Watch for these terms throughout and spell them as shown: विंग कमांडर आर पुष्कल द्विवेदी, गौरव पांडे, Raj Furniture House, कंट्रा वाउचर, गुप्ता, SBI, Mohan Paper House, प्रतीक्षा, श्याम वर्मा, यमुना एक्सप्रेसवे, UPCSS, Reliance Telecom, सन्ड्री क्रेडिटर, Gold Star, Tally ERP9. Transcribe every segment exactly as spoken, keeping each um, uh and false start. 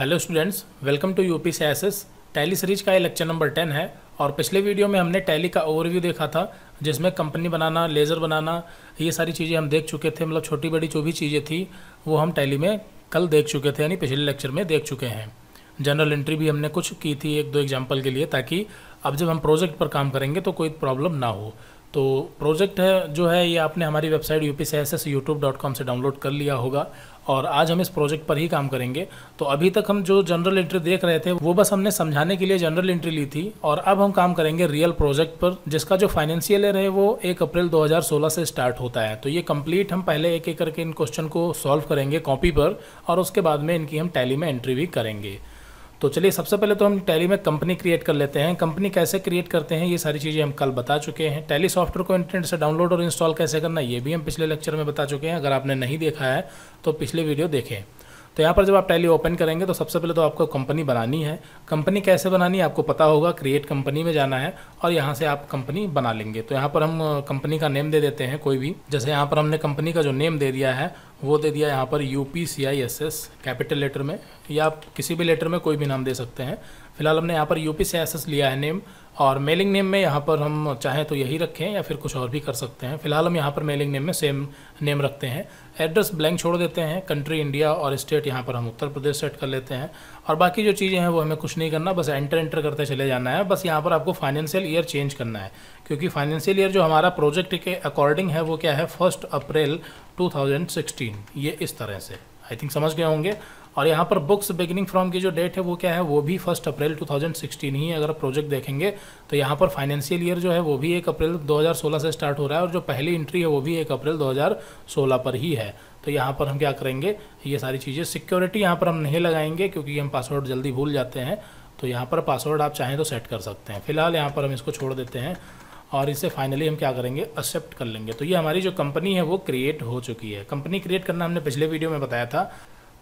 Hello students, welcome to UPCSS. Tally series का ये lecture number ten है और पिछले वीडियो में हमने टैली का ओवरव्यू देखा था, जिसमें कंपनी बनाना, लेज़र बनाना, ये सारी चीज़ें हम देख चुके थे। मतलब छोटी बड़ी जो भी चीज़ें थी वो हम टैली में कल देख चुके थे, यानी पिछले लेक्चर में देख चुके हैं। जनरल एंट्री भी हमने कुछ की थी एक दो एग्जाम्पल के लिए, ताकि अब जब हम प्रोजेक्ट पर काम करेंगे तो कोई प्रॉब्लम ना हो। तो प्रोजेक्ट है जो है ये आपने हमारी website UPCSS YouTube dot com से डाउनलोड कर लिया होगा और आज हम इस प्रोजेक्ट पर ही काम करेंगे। तो अभी तक हम जो जनरल एंट्री देख रहे थे वो बस हमने समझाने के लिए जनरल एंट्री ली थी और अब हम काम करेंगे रियल प्रोजेक्ट पर, जिसका जो फाइनेंशियल ईयर है वो एक अप्रैल दो हज़ार सोलह से स्टार्ट होता है। तो ये कंप्लीट हम पहले एक एक करके इन क्वेश्चन को सॉल्व करेंगे कॉपी पर और उसके बाद में इनकी हम टैली में एंट्री भी करेंगे। तो चलिए, सबसे पहले तो हम टैली में कंपनी क्रिएट कर लेते हैं। कंपनी कैसे क्रिएट करते हैं ये सारी चीज़ें हम कल बता चुके हैं। टैली सॉफ्टवेयर को इंटरनेट से डाउनलोड और इंस्टॉल कैसे करना ये भी हम पिछले लेक्चर में बता चुके हैं। अगर आपने नहीं देखा है तो पिछले वीडियो देखें। तो यहाँ पर जब आप टैली ओपन करेंगे तो सबसे पहले तो आपको कंपनी बनानी है। कंपनी कैसे बनानी है आपको पता होगा, क्रिएट कंपनी में जाना है और यहाँ से आप कंपनी बना लेंगे। तो यहाँ पर हम कंपनी का नेम दे देते हैं कोई भी, जैसे यहाँ पर हमने कंपनी का जो नेम दे दिया है वो दे दिया यहाँ पर U P C I S S capital letter में, या आप किसी भी लेटर में कोई भी नाम दे सकते हैं। फिलहाल हमने यहाँ पर U P C I S S लिया है नेम, और मेलिंग नेम में यहाँ पर हम चाहें तो यही रखें या फिर कुछ और भी कर सकते हैं। फिलहाल हम यहाँ पर मेलिंग नेम में सेम नेम रखते हैं। एड्रेस ब्लैंक छोड़ देते हैं, कंट्री इंडिया और स्टेट यहाँ पर हम उत्तर प्रदेश सेट कर लेते हैं और बाकी जो चीज़ें हैं वो हमें कुछ नहीं करना, बस एंटर एंटर करते चले जाना है। बस यहाँ पर आपको फाइनेंशियल ईयर चेंज करना है, क्योंकि फाइनेंशियल ईयर जो हमारा प्रोजेक्ट के अकॉर्डिंग है वो क्या है, first April two thousand sixteen. ये इस तरह से आई थिंक समझ गए होंगे। और यहाँ पर बुक्स बिगिनिंग फ्रॉम की जो डेट है वो क्या है, वो भी first April two thousand sixteen ही है। अगर प्रोजेक्ट देखेंगे तो यहाँ पर फाइनेंशियल ईयर जो है वो भी एक अप्रैल दो हज़ार सोलह से स्टार्ट हो रहा है और जो पहली एंट्री है वो भी एक अप्रैल दो हज़ार सोलह पर ही है। तो यहाँ पर हम क्या करेंगे, ये सारी चीज़ें, सिक्योरिटी यहाँ पर हम नहीं लगाएंगे क्योंकि हम पासवर्ड जल्दी भूल जाते हैं। तो यहाँ पर पासवर्ड आप चाहें तो सेट कर सकते हैं। फिलहाल यहाँ पर हम इसको छोड़ देते हैं और इसे फाइनली हम क्या करेंगे, एक्सेप्ट कर लेंगे। तो ये हमारी जो कंपनी है वो क्रिएट हो चुकी है। कंपनी क्रिएट करना हमने पिछले वीडियो में बताया था।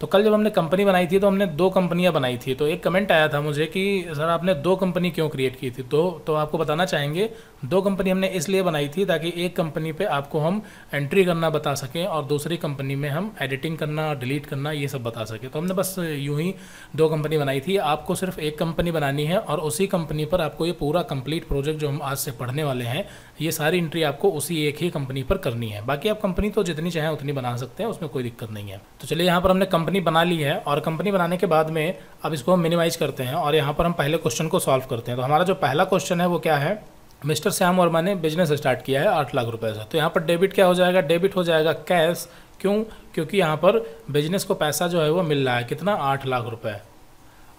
तो कल जब हमने कंपनी बनाई थी तो हमने दो कंपनियां बनाई थी। तो एक कमेंट आया था मुझे कि सर आपने दो कंपनी क्यों क्रिएट की थी, तो तो आपको बताना चाहेंगे दो कंपनी हमने इसलिए बनाई थी ताकि एक कंपनी पे आपको हम एंट्री करना बता सकें और दूसरी कंपनी में हम एडिटिंग करना, डिलीट करना, ये सब बता सकें। तो हमने बस यूँ ही दो कंपनी बनाई थी। आपको सिर्फ एक कंपनी बनानी है और उसी कंपनी पर आपको ये पूरा कंप्लीट प्रोजेक्ट जो हम आज से पढ़ने वाले हैं, ये सारी एंट्री आपको उसी एक ही कंपनी पर करनी है। बाकी आप कंपनी तो जितनी चाहें उतनी बना सकते हैं, उसमें कोई दिक्कत नहीं है। तो चलिए, यहाँ पर हमने कंपनी बना ली है और कंपनी बनाने के बाद में अब इसको हम मिनिमाइज करते हैं और यहाँ पर हम पहले क्वेश्चन को सॉल्व करते हैं। तो हमारा जो पहला क्वेश्चन है वो क्या है, मिस्टर श्याम वर्मा ने बिजनेस स्टार्ट किया है आठ लाख रुपए से। तो यहाँ पर डेबिट क्या हो जाएगा, डेबिट हो जाएगा कैश। क्यों? क्योंकि यहाँ पर बिजनेस को पैसा जो है वो मिल रहा है, कितना, आठ लाख रुपये।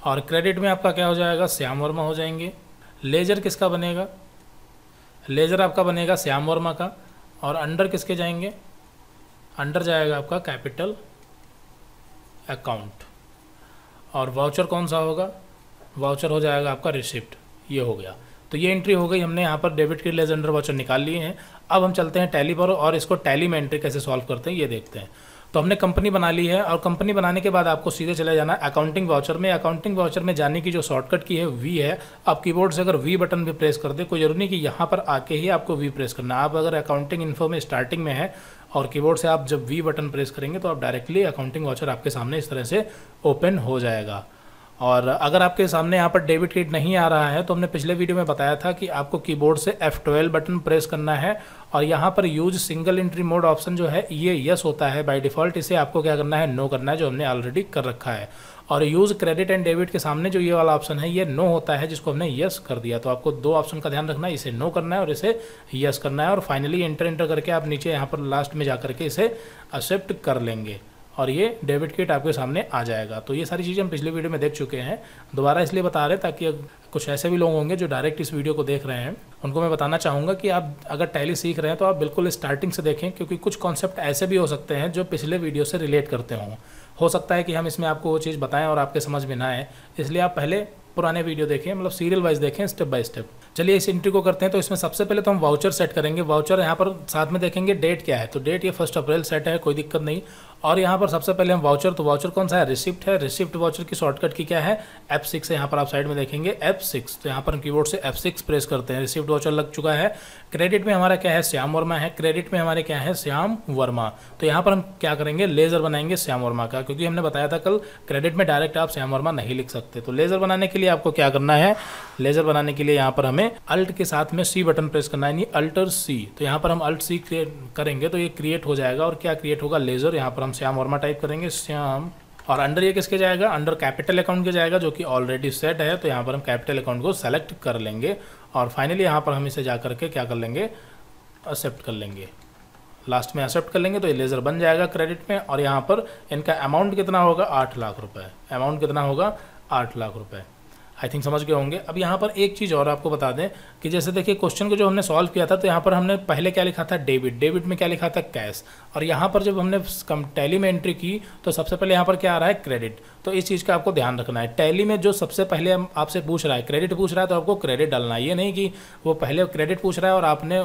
और क्रेडिट में आपका क्या हो जाएगा, श्याम वर्मा हो जाएंगे। लेजर किसका बनेगा, लेजर आपका बनेगा श्याम वर्मा का। और अंडर किसके जाएंगे, अंडर जाएगा आपका कैपिटल अकाउंट। और वाउचर कौन सा होगा, वाउचर हो जाएगा आपका रिसिप्ट। ये हो गया। तो ये एंट्री हो गई, हमने यहाँ पर डेबिट के लेजर, अंडर, वाउचर निकाल लिए हैं। अब हम चलते हैं टैली पर और इसको टैली में एंट्री कैसे सॉल्व करते हैं ये देखते हैं। तो हमने कंपनी बना ली है और कंपनी बनाने के बाद आपको सीधे चले जाना है अकाउंटिंग वाउचर में। अकाउंटिंग वाउचर में जाने की जो शॉर्टकट की है वी है। आप कीबोर्ड से अगर वी बटन भी प्रेस कर दे, कोई जरूरी नहीं कि यहाँ पर आके ही आपको वी प्रेस करना। आप अगर अकाउंटिंग इन्फो में स्टार्टिंग में है और कीबोर्ड से आप जब वी बटन प्रेस करेंगे तो आप डायरेक्टली अकाउंटिंग वाउचर आपके सामने इस तरह से ओपन हो जाएगा। और अगर आपके सामने यहाँ पर डेबिट क्रेडिट नहीं आ रहा है तो हमने पिछले वीडियो में बताया था कि आपको कीबोर्ड से एफ ट्वेल्व बटन प्रेस करना है और यहाँ पर use single entry mode option जो है ये यस होता है बाय डिफ़ॉल्ट। इसे आपको क्या करना है, नो करना है, जो हमने ऑलरेडी कर रखा है। और यूज़ क्रेडिट एंड डेबिट के सामने जो ये वाला ऑप्शन है ये नो होता है, जिसको हमने यस कर दिया। तो आपको दो ऑप्शन का ध्यान रखना है, इसे नो करना है और इसे यस करना है। और फाइनली एंटर एंटर करके आप नीचे यहाँ पर लास्ट में जा करके इसे एक्सेप्ट कर लेंगे और ये डेबिट किट आपके सामने आ जाएगा। तो ये सारी चीज़ें हम पिछले वीडियो में देख चुके हैं। दोबारा इसलिए बता रहे ताकि कुछ ऐसे भी लोग होंगे जो डायरेक्ट इस वीडियो को देख रहे हैं, उनको मैं बताना चाहूँगा कि आप अगर टैली सीख रहे हैं तो आप बिल्कुल स्टार्टिंग से देखें, क्योंकि कुछ कॉन्सेप्ट ऐसे भी हो सकते हैं जो पिछले वीडियो से रिलेट करते हों। हो सकता है कि हम इसमें आपको वो चीज़ बताएं और आपके समझ में ना आए, इसलिए आप पहले पुराने वीडियो देखें, मतलब सीरियल वाइज देखें, स्टेप बाय स्टेप। चलिए इस एंट्री को करते हैं। तो इसमें सबसे पहले तो हम वाउचर सेट करेंगे। वाउचर यहाँ पर साथ में देखेंगे डेट क्या है, तो डेट ये फर्स्ट अप्रैल सेट है, कोई दिक्कत नहीं। और यहाँ पर सबसे पहले हम वाउचर, तो वाउचर कौन सा है, रिसिप्ट है। रिसिप्ट वाउचर की शॉर्टकट की क्या है, एफ सिक्स है, यहाँ पर आप साइड में देखेंगे एफ सिक्स। तो यहाँ पर हम कीबोर्ड से एफ सिक्स प्रेस करते हैं, रिसिप्ट वाउचर लग चुका है। क्रेडिट में हमारा क्या है, श्याम वर्मा है। क्रेडिट में हमारे क्या है, श्याम वर्मा। तो यहाँ पर हम क्या करेंगे, लेजर बनाएंगे श्याम वर्मा का, क्योंकि हमने बताया था कल क्रेडिट में डायरेक्ट आप श्याम वर्मा नहीं लिख सकते। तो लेजर बनाने के लिए आपको क्या करना है, लेजर बनाने के लिए यहाँ पर हमें अल्ट के साथ में सी बटन प्रेस करना है, अल्टर सी। तो यहाँ पर हम अल्ट सी करेंगे तो ये क्रिएट हो जाएगा। और क्या क्रिएट होगा, लेजर। यहाँ पर हम श्याम वर्मा टाइप करेंगे, श्याम, और अंडर ये किसके जाएगा, अंडर कैपिटल अकाउंट के जाएगा, जो कि ऑलरेडी सेट है। तो यहाँ पर हम कैपिटल अकाउंट को सेलेक्ट कर लेंगे और फाइनली यहाँ पर हम इसे जा करके क्या कर लेंगे, एक्सेप्ट कर लेंगे, लास्ट में एक्सेप्ट कर लेंगे। तो ये लेजर बन जाएगा क्रेडिट में। और यहाँ पर इनका अमाउंट कितना होगा, आठ लाख रुपए। अमाउंट कितना होगा, आठ लाख रुपए। आई थिंक समझ गए होंगे। अब यहाँ पर एक चीज़ और आपको बता दें कि जैसे देखिए क्वेश्चन को जो हमने सॉल्व किया था, तो यहाँ पर हमने पहले क्या लिखा था, डेबिट। डेबिट में क्या लिखा था, कैश। और यहाँ पर जब हमने कम टैली में एंट्री की तो सबसे पहले यहाँ पर क्या आ रहा है, क्रेडिट। तो इस चीज़ का आपको ध्यान रखना है। टैली में जो सबसे पहले आपसे पूछ रहा है, क्रेडिट पूछ रहा है, तो आपको क्रेडिट डालना है। ये नहीं कि वो पहले क्रेडिट पूछ रहा है और आपने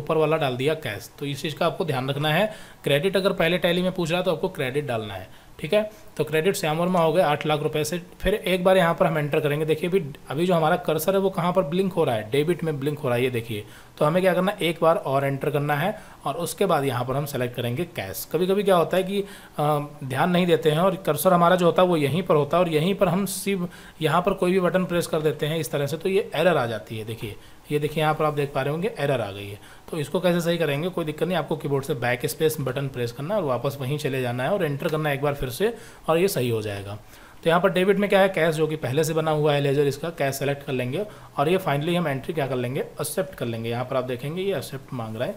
ऊपर वाला डाल दिया कैश। तो इस चीज़ का आपको ध्यान रखना है। क्रेडिट अगर पहले टैली में पूछ रहा है तो आपको क्रेडिट डालना है, ठीक है। तो क्रेडिट श्याम वर्मा हो गए आठ लाख रुपए से। फिर एक बार यहाँ पर हम एंटर करेंगे। देखिए अभी अभी जो हमारा कर्सर है वो कहाँ पर ब्लिंक हो रहा है, डेबिट में ब्लिंक हो रहा है, ये देखिए। तो हमें क्या करना है, एक बार और एंटर करना है और उसके बाद यहाँ पर हम सेलेक्ट करेंगे कैश। कभी कभी क्या होता है कि आ, ध्यान नहीं देते हैं और कर्सर हमारा जो होता है वो यहीं पर होता है और यहीं पर हम सिर्फ यहाँ पर कोई भी बटन प्रेस कर देते हैं इस तरह से, तो ये एरर आ जाती है। देखिए ये देखिए यहाँ पर आप देख पा रहे होंगे एरर आ गई है। तो इसको कैसे सही करेंगे, कोई दिक्कत नहीं, आपको कीबोर्ड से बैक स्पेस बटन प्रेस करना और वापस वहीं चले जाना है और एंटर करना है एक बार फिर से, और ये सही हो जाएगा। तो यहाँ पर डेबिट में क्या है, कैश, जो कि पहले से बना हुआ है लेजर, इसका कैश सेलेक्ट कर लेंगे। और ये फाइनली हम एंट्री क्या कर लेंगे, एक्सेप्ट कर लेंगे। यहाँ पर आप देखेंगे ये एक्सेप्ट मांग रहा है,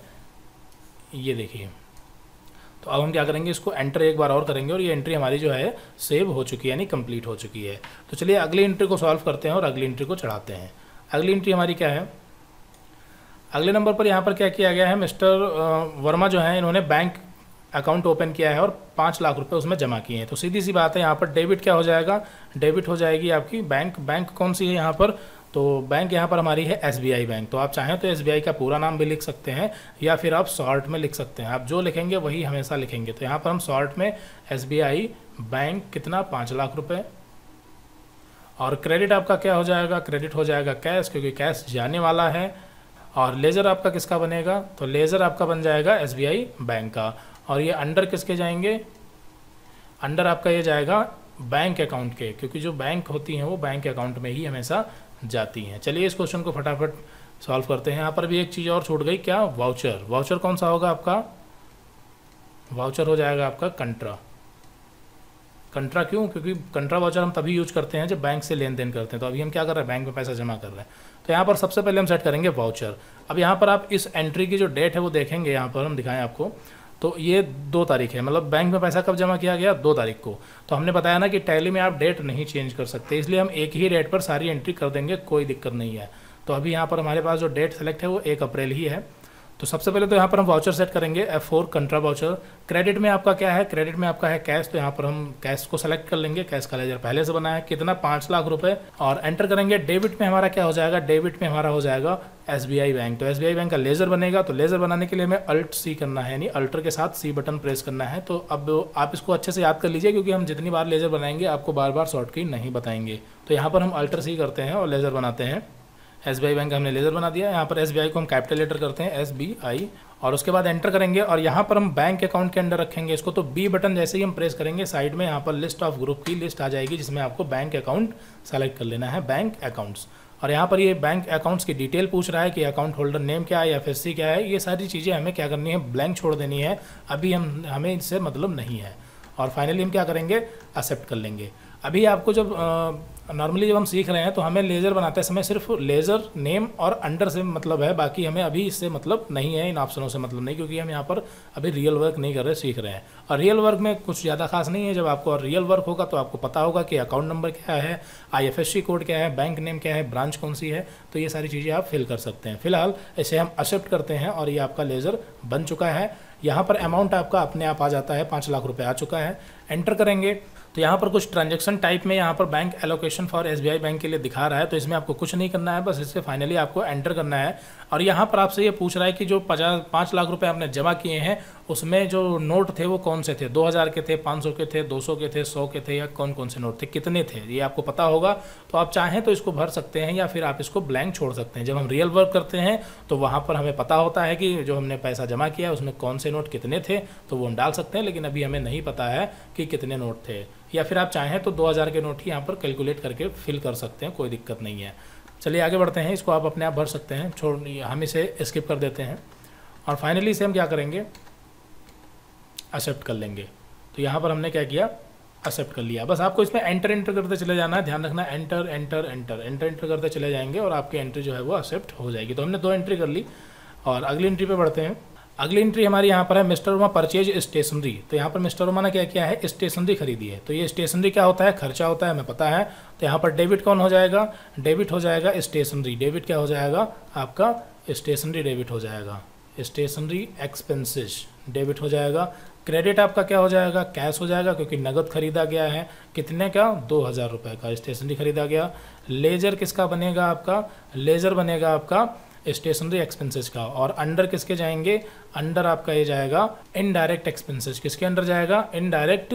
ये देखिए। तो अब हम क्या करेंगे, इसको एंटर एक बार और करेंगे और ये एंट्री हमारी जो है सेव हो चुकी है, यानी कंप्लीट हो चुकी है। तो चलिए अगली एंट्री को सॉल्व करते हैं और अगली एंट्री को चढ़ाते हैं। अगली एंट्री हमारी क्या है, अगले नंबर पर यहाँ पर क्या किया गया है, मिस्टर वर्मा जो है इन्होंने बैंक अकाउंट ओपन किया है और पाँच लाख रुपए उसमें जमा किए हैं। तो सीधी सी बात है यहाँ पर डेबिट क्या हो जाएगा, डेबिट हो जाएगी आपकी बैंक। बैंक कौन सी है यहाँ पर, तो बैंक यहाँ पर हमारी है एस बी आई बैंक। तो आप चाहें तो एस बी आई का पूरा नाम भी लिख सकते हैं या फिर आप शॉर्ट में लिख सकते हैं, आप जो लिखेंगे वही हमेशा लिखेंगे। तो यहाँ पर हम शॉर्ट में एस बी आई बैंक कितना, पाँच लाख रुपये। और क्रेडिट आपका क्या हो जाएगा, क्रेडिट हो जाएगा कैश, क्योंकि कैश जाने वाला है। और लेजर आपका किसका बनेगा, तो लेजर आपका बन जाएगा एस बी आई बैंक का। और ये अंडर किसके जाएंगे, अंडर आपका ये जाएगा बैंक अकाउंट के, क्योंकि जो बैंक होती हैं वो बैंक अकाउंट में ही हमेशा जाती हैं। चलिए इस क्वेश्चन को फटाफट सॉल्व करते हैं। यहाँ पर भी एक चीज़ और छूट गई, क्या, वाउचर। वाउचर कौन सा होगा आपका, वाउचर हो जाएगा आपका कंट्रा। कंट्रा क्यों, क्योंकि कंट्रा वाउचर हम तभी यूज करते हैं जब बैंक से लेन देन करते हैं। तो अभी हम क्या कर रहे हैं, बैंक में पैसा जमा कर रहे हैं। तो यहाँ पर सबसे पहले हम सेट करेंगे वाउचर। अब यहाँ पर आप इस एंट्री की जो डेट है वो देखेंगे, यहाँ पर हम दिखाएं आपको, तो ये दो तारीख है, मतलब बैंक में पैसा कब जमा किया गया, दो तारीख को। तो हमने बताया ना कि टैली में आप डेट नहीं चेंज कर सकते, इसलिए हम एक ही डेट पर सारी एंट्री कर देंगे, कोई दिक्कत नहीं है। तो अभी यहाँ पर हमारे पास जो डेट सेलेक्ट है वो एक अप्रैल ही है। तो सबसे पहले तो यहाँ पर हम वाउचर सेट करेंगे, F four कंट्रा वाउचर। Credit में आपका क्या है, क्रेडिट में आपका है कैश। तो यहाँ पर हम कैश को सेलेक्ट कर लेंगे, कैश का लेजर पहले से बना है, कितना, पाँच लाख रुपए। और एंटर करेंगे। डेबिट में हमारा क्या हो जाएगा, डेबिट में हमारा हो जाएगा एस बी आई बैंक। तो एस बी आई बैंक का लेजर बनेगा। तो लेजर बनाने के लिए हमें अल्ट सी करना है, यानी अल्टर के साथ सी बटन प्रेस करना है। तो अब आप इसको अच्छे से याद कर लीजिए, क्योंकि हम जितनी बार लेजर बनाएंगे आपको बार बार शॉर्ट की नहीं बताएंगे। तो यहाँ पर हम अल्टर सी करते हैं और लेजर बनाते हैं। एस बी आई बैंक हमने लेजर बना दिया। यहाँ पर एस बी आई को हम कैपिटल लेटर करते हैं, एस बी आई, और उसके बाद एंटर करेंगे। और यहाँ पर हम बैंक अकाउंट के अंडर रखेंगे इसको। तो बी बटन जैसे ही हम प्रेस करेंगे, साइड में यहाँ पर लिस्ट ऑफ ग्रुप की लिस्ट आ जाएगी, जिसमें आपको बैंक अकाउंट सेलेक्ट कर लेना है, बैंक अकाउंट्स। और यहाँ पर ये बैंक अकाउंट्स की डिटेल पूछ रहा है कि अकाउंट होल्डर नेम क्या है, एफ एस सी क्या है। ये सारी चीज़ें हमें क्या करनी है, ब्लैंक छोड़ देनी है। अभी हम हमें इससे मतलब नहीं है। और फाइनली हम क्या करेंगे, एक्सेप्ट कर लेंगे। अभी आपको जब नॉर्मली जब हम सीख रहे हैं तो हमें लेजर बनाते समय सिर्फ लेजर नेम और अंडर से मतलब है, बाकी हमें अभी इससे मतलब नहीं है, इन ऑप्शनों से मतलब नहीं, क्योंकि हम यहाँ पर अभी रियल वर्क नहीं कर रहे, सीख रहे हैं। और रियल वर्क में कुछ ज़्यादा खास नहीं है। जब आपको रियल वर्क होगा तो आपको पता होगा कि अकाउंट नंबर क्या है, I F S C code क्या है, बैंक नेम क्या है, ब्रांच कौन सी है। तो ये सारी चीज़ें आप फिल कर सकते हैं। फिलहाल इसे हम एक्सेप्ट करते हैं और ये आपका लेजर बन चुका है। यहाँ पर अमाउंट आपका अपने आप आ जाता है, पाँच लाख रुपये आ चुका है। एंटर करेंगे। तो यहाँ पर कुछ ट्रांजेक्शन टाइप में यहाँ पर bank allocation for SBI bank के लिए दिखा रहा है, तो इसमें आपको कुछ नहीं करना है, बस इससे फाइनली आपको एंटर करना है। और यहाँ पर आपसे ये पूछ रहा है कि जो पचास पाँच लाख रुपए आपने जमा किए हैं उसमें जो नोट थे वो कौन से थे, दो हज़ार के थे, पाँच सौ के थे, दो सौ के थे, सौ के थे, या कौन कौन से नोट थे, कितने थे, ये आपको पता होगा। तो आप चाहें तो इसको भर सकते हैं या फिर आप इसको ब्लैंक छोड़ सकते हैं। जब हम रियल वर्क करते हैं तो वहाँ पर हमें पता होता है कि जो हमने पैसा जमा किया है उसमें कौन से नोट कितने थे, तो वो हम डाल सकते हैं, लेकिन अभी हमें नहीं पता है कि कितने नोट थे। या फिर आप चाहें तो दो हज़ार के नोट ही यहाँ पर कैलकुलेट करके फिल कर सकते हैं, कोई दिक्कत नहीं है। चलिए आगे बढ़ते हैं, इसको आप अपने आप भर सकते हैं, छोड़ हम इसे स्किप कर देते हैं। और फाइनली इसे हम क्या करेंगे, एक्सेप्ट कर लेंगे। तो यहाँ पर हमने क्या किया, एक्सेप्ट कर लिया। बस आपको इसमें एंटर एंटर करते चले जाना है, ध्यान रखना, enter enter enter enter enter करते चले जाएंगे और आपकी एंट्री जो है वो एक्सेप्ट हो जाएगी। तो हमने दो एंट्री कर ली और अगली एंट्री पे बढ़ते हैं। अगली एंट्री हमारी यहाँ पर है मिस्टर उमा परचेज स्टेशनरी। तो यहाँ पर मिस्टर उमा ने क्या किया है, स्टेशनरी खरीदी है। तो ये स्टेशनरी क्या होता है, खर्चा होता है, हमें पता है। तो यहाँ पर डेबिट कौन हो जाएगा, डेबिट हो जाएगा स्टेशनरी, डेबिट क्या हो जाएगा आपका, स्टेशनरी डेबिट हो जाएगा, स्टेशनरी एक्सपेंसेस डेबिट हो जाएगा। क्रेडिट आपका क्या हो जाएगा, कैश हो जाएगा, क्योंकि नगद खरीदा गया है। कितने का, दो हज़ार रुपये का स्टेशनरी खरीदा गया। लेजर किसका बनेगा आपका, लेजर बनेगा आपका स्टेशनरी एक्सपेंसेस का। और अंडर किसके जाएंगे, अंडर आपका ये जाएगा इनडायरेक्ट एक्सपेंसेस। किसके अंडर जाएगा, इनडायरेक्ट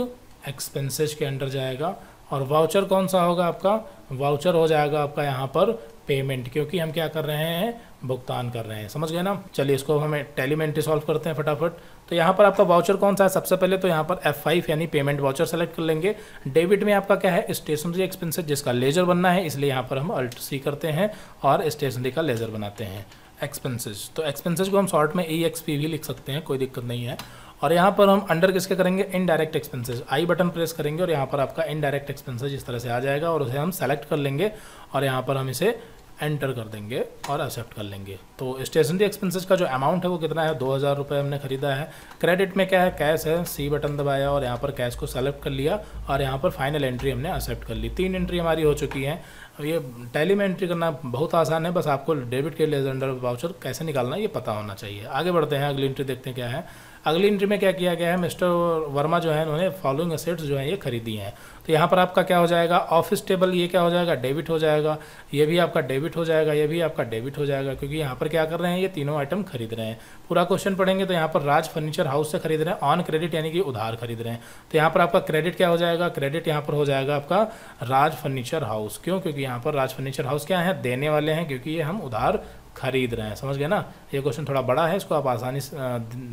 एक्सपेंसेस के अंडर जाएगा। और वाउचर कौन सा होगा आपका, वाउचर हो जाएगा आपका यहाँ पर पेमेंट, क्योंकि हम क्या कर रहे हैं, भुगतान कर रहे हैं। समझ गए ना। चलिए इसको हमें टैली में एंट्री सॉल्व करते हैं फटाफट। तो यहाँ पर आपका वाउचर कौन सा है, सबसे पहले तो यहाँ पर एफ फाइव यानी पेमेंट वाउचर सेलेक्ट कर लेंगे। डेबिट में आपका क्या है, स्टेशनरी एक्सपेंसेस, जिसका लेजर बनना है, इसलिए यहाँ पर हम अल्ट सी करते हैं और स्टेशनरी का लेजर बनाते हैं। एक्सपेंसेस, तो एक्सपेंसेस को हम शॉर्ट में ई एक्स पी भी लिख सकते हैं, कोई दिक्कत नहीं है। और यहाँ पर हम अंडर किसके करेंगे, indirect expenses, I button press करेंगे और यहाँ पर आपका इनडायरेक्ट एक्सपेंसेस इस तरह से आ जाएगा और उसे हम सेलेक्ट कर लेंगे और यहाँ पर हम इसे एंटर कर देंगे और एक्सेप्ट कर लेंगे। तो स्टेशनरी एक्सपेंसेस का जो अमाउंट है वो कितना है, दो हज़ार रुपये हमने खरीदा है। क्रेडिट में क्या है, कैश है, सी बटन दबाया और यहाँ पर कैश को सेलेक्ट कर लिया और यहाँ पर फाइनल एंट्री हमने एक्सेप्ट कर ली। तीन एंट्री हमारी हो चुकी हैं। ये टैली में एंट्री करना बहुत आसान है, बस आपको डेबिट के लेजर अंडर वाउचर कैसे निकालना ये पता होना चाहिए। आगे बढ़ते हैं, अगली एंट्री देखते हैं क्या है। अगली एंट्री में क्या किया गया है, मिस्टर वर्मा जो है उन्होंने फॉलोइंग असेट्स जो है ये खरीदी हैं। तो यहाँ पर आपका क्या हो जाएगा, ऑफिस टेबल, ये क्या हो जाएगा, डेबिट हो जाएगा, ये भी आपका डेबिट हो जाएगा, ये भी आपका डेबिट हो जाएगा, क्योंकि यहाँ पर क्या कर रहे हैं, ये तीनों आइटम खरीद रहे हैं। पूरा क्वेश्चन पढ़ेंगे तो यहाँ पर राज फर्नीचर हाउस से खरीद रहे हैं, ऑन क्रेडिट यानी कि उधार खरीद रहे हैं। तो यहाँ पर आपका क्रेडिट क्या हो जाएगा, क्रेडिट यहाँ पर हो जाएगा आपका राज फर्नीचर हाउस। क्यों, क्योंकि यहाँ पर राज फर्नीचर हाउस क्या है, देने वाले हैं, क्योंकि ये हम उधार खरीद रहे हैं। समझ गए ना। ये क्वेश्चन थोड़ा बड़ा है, इसको आप आसानी से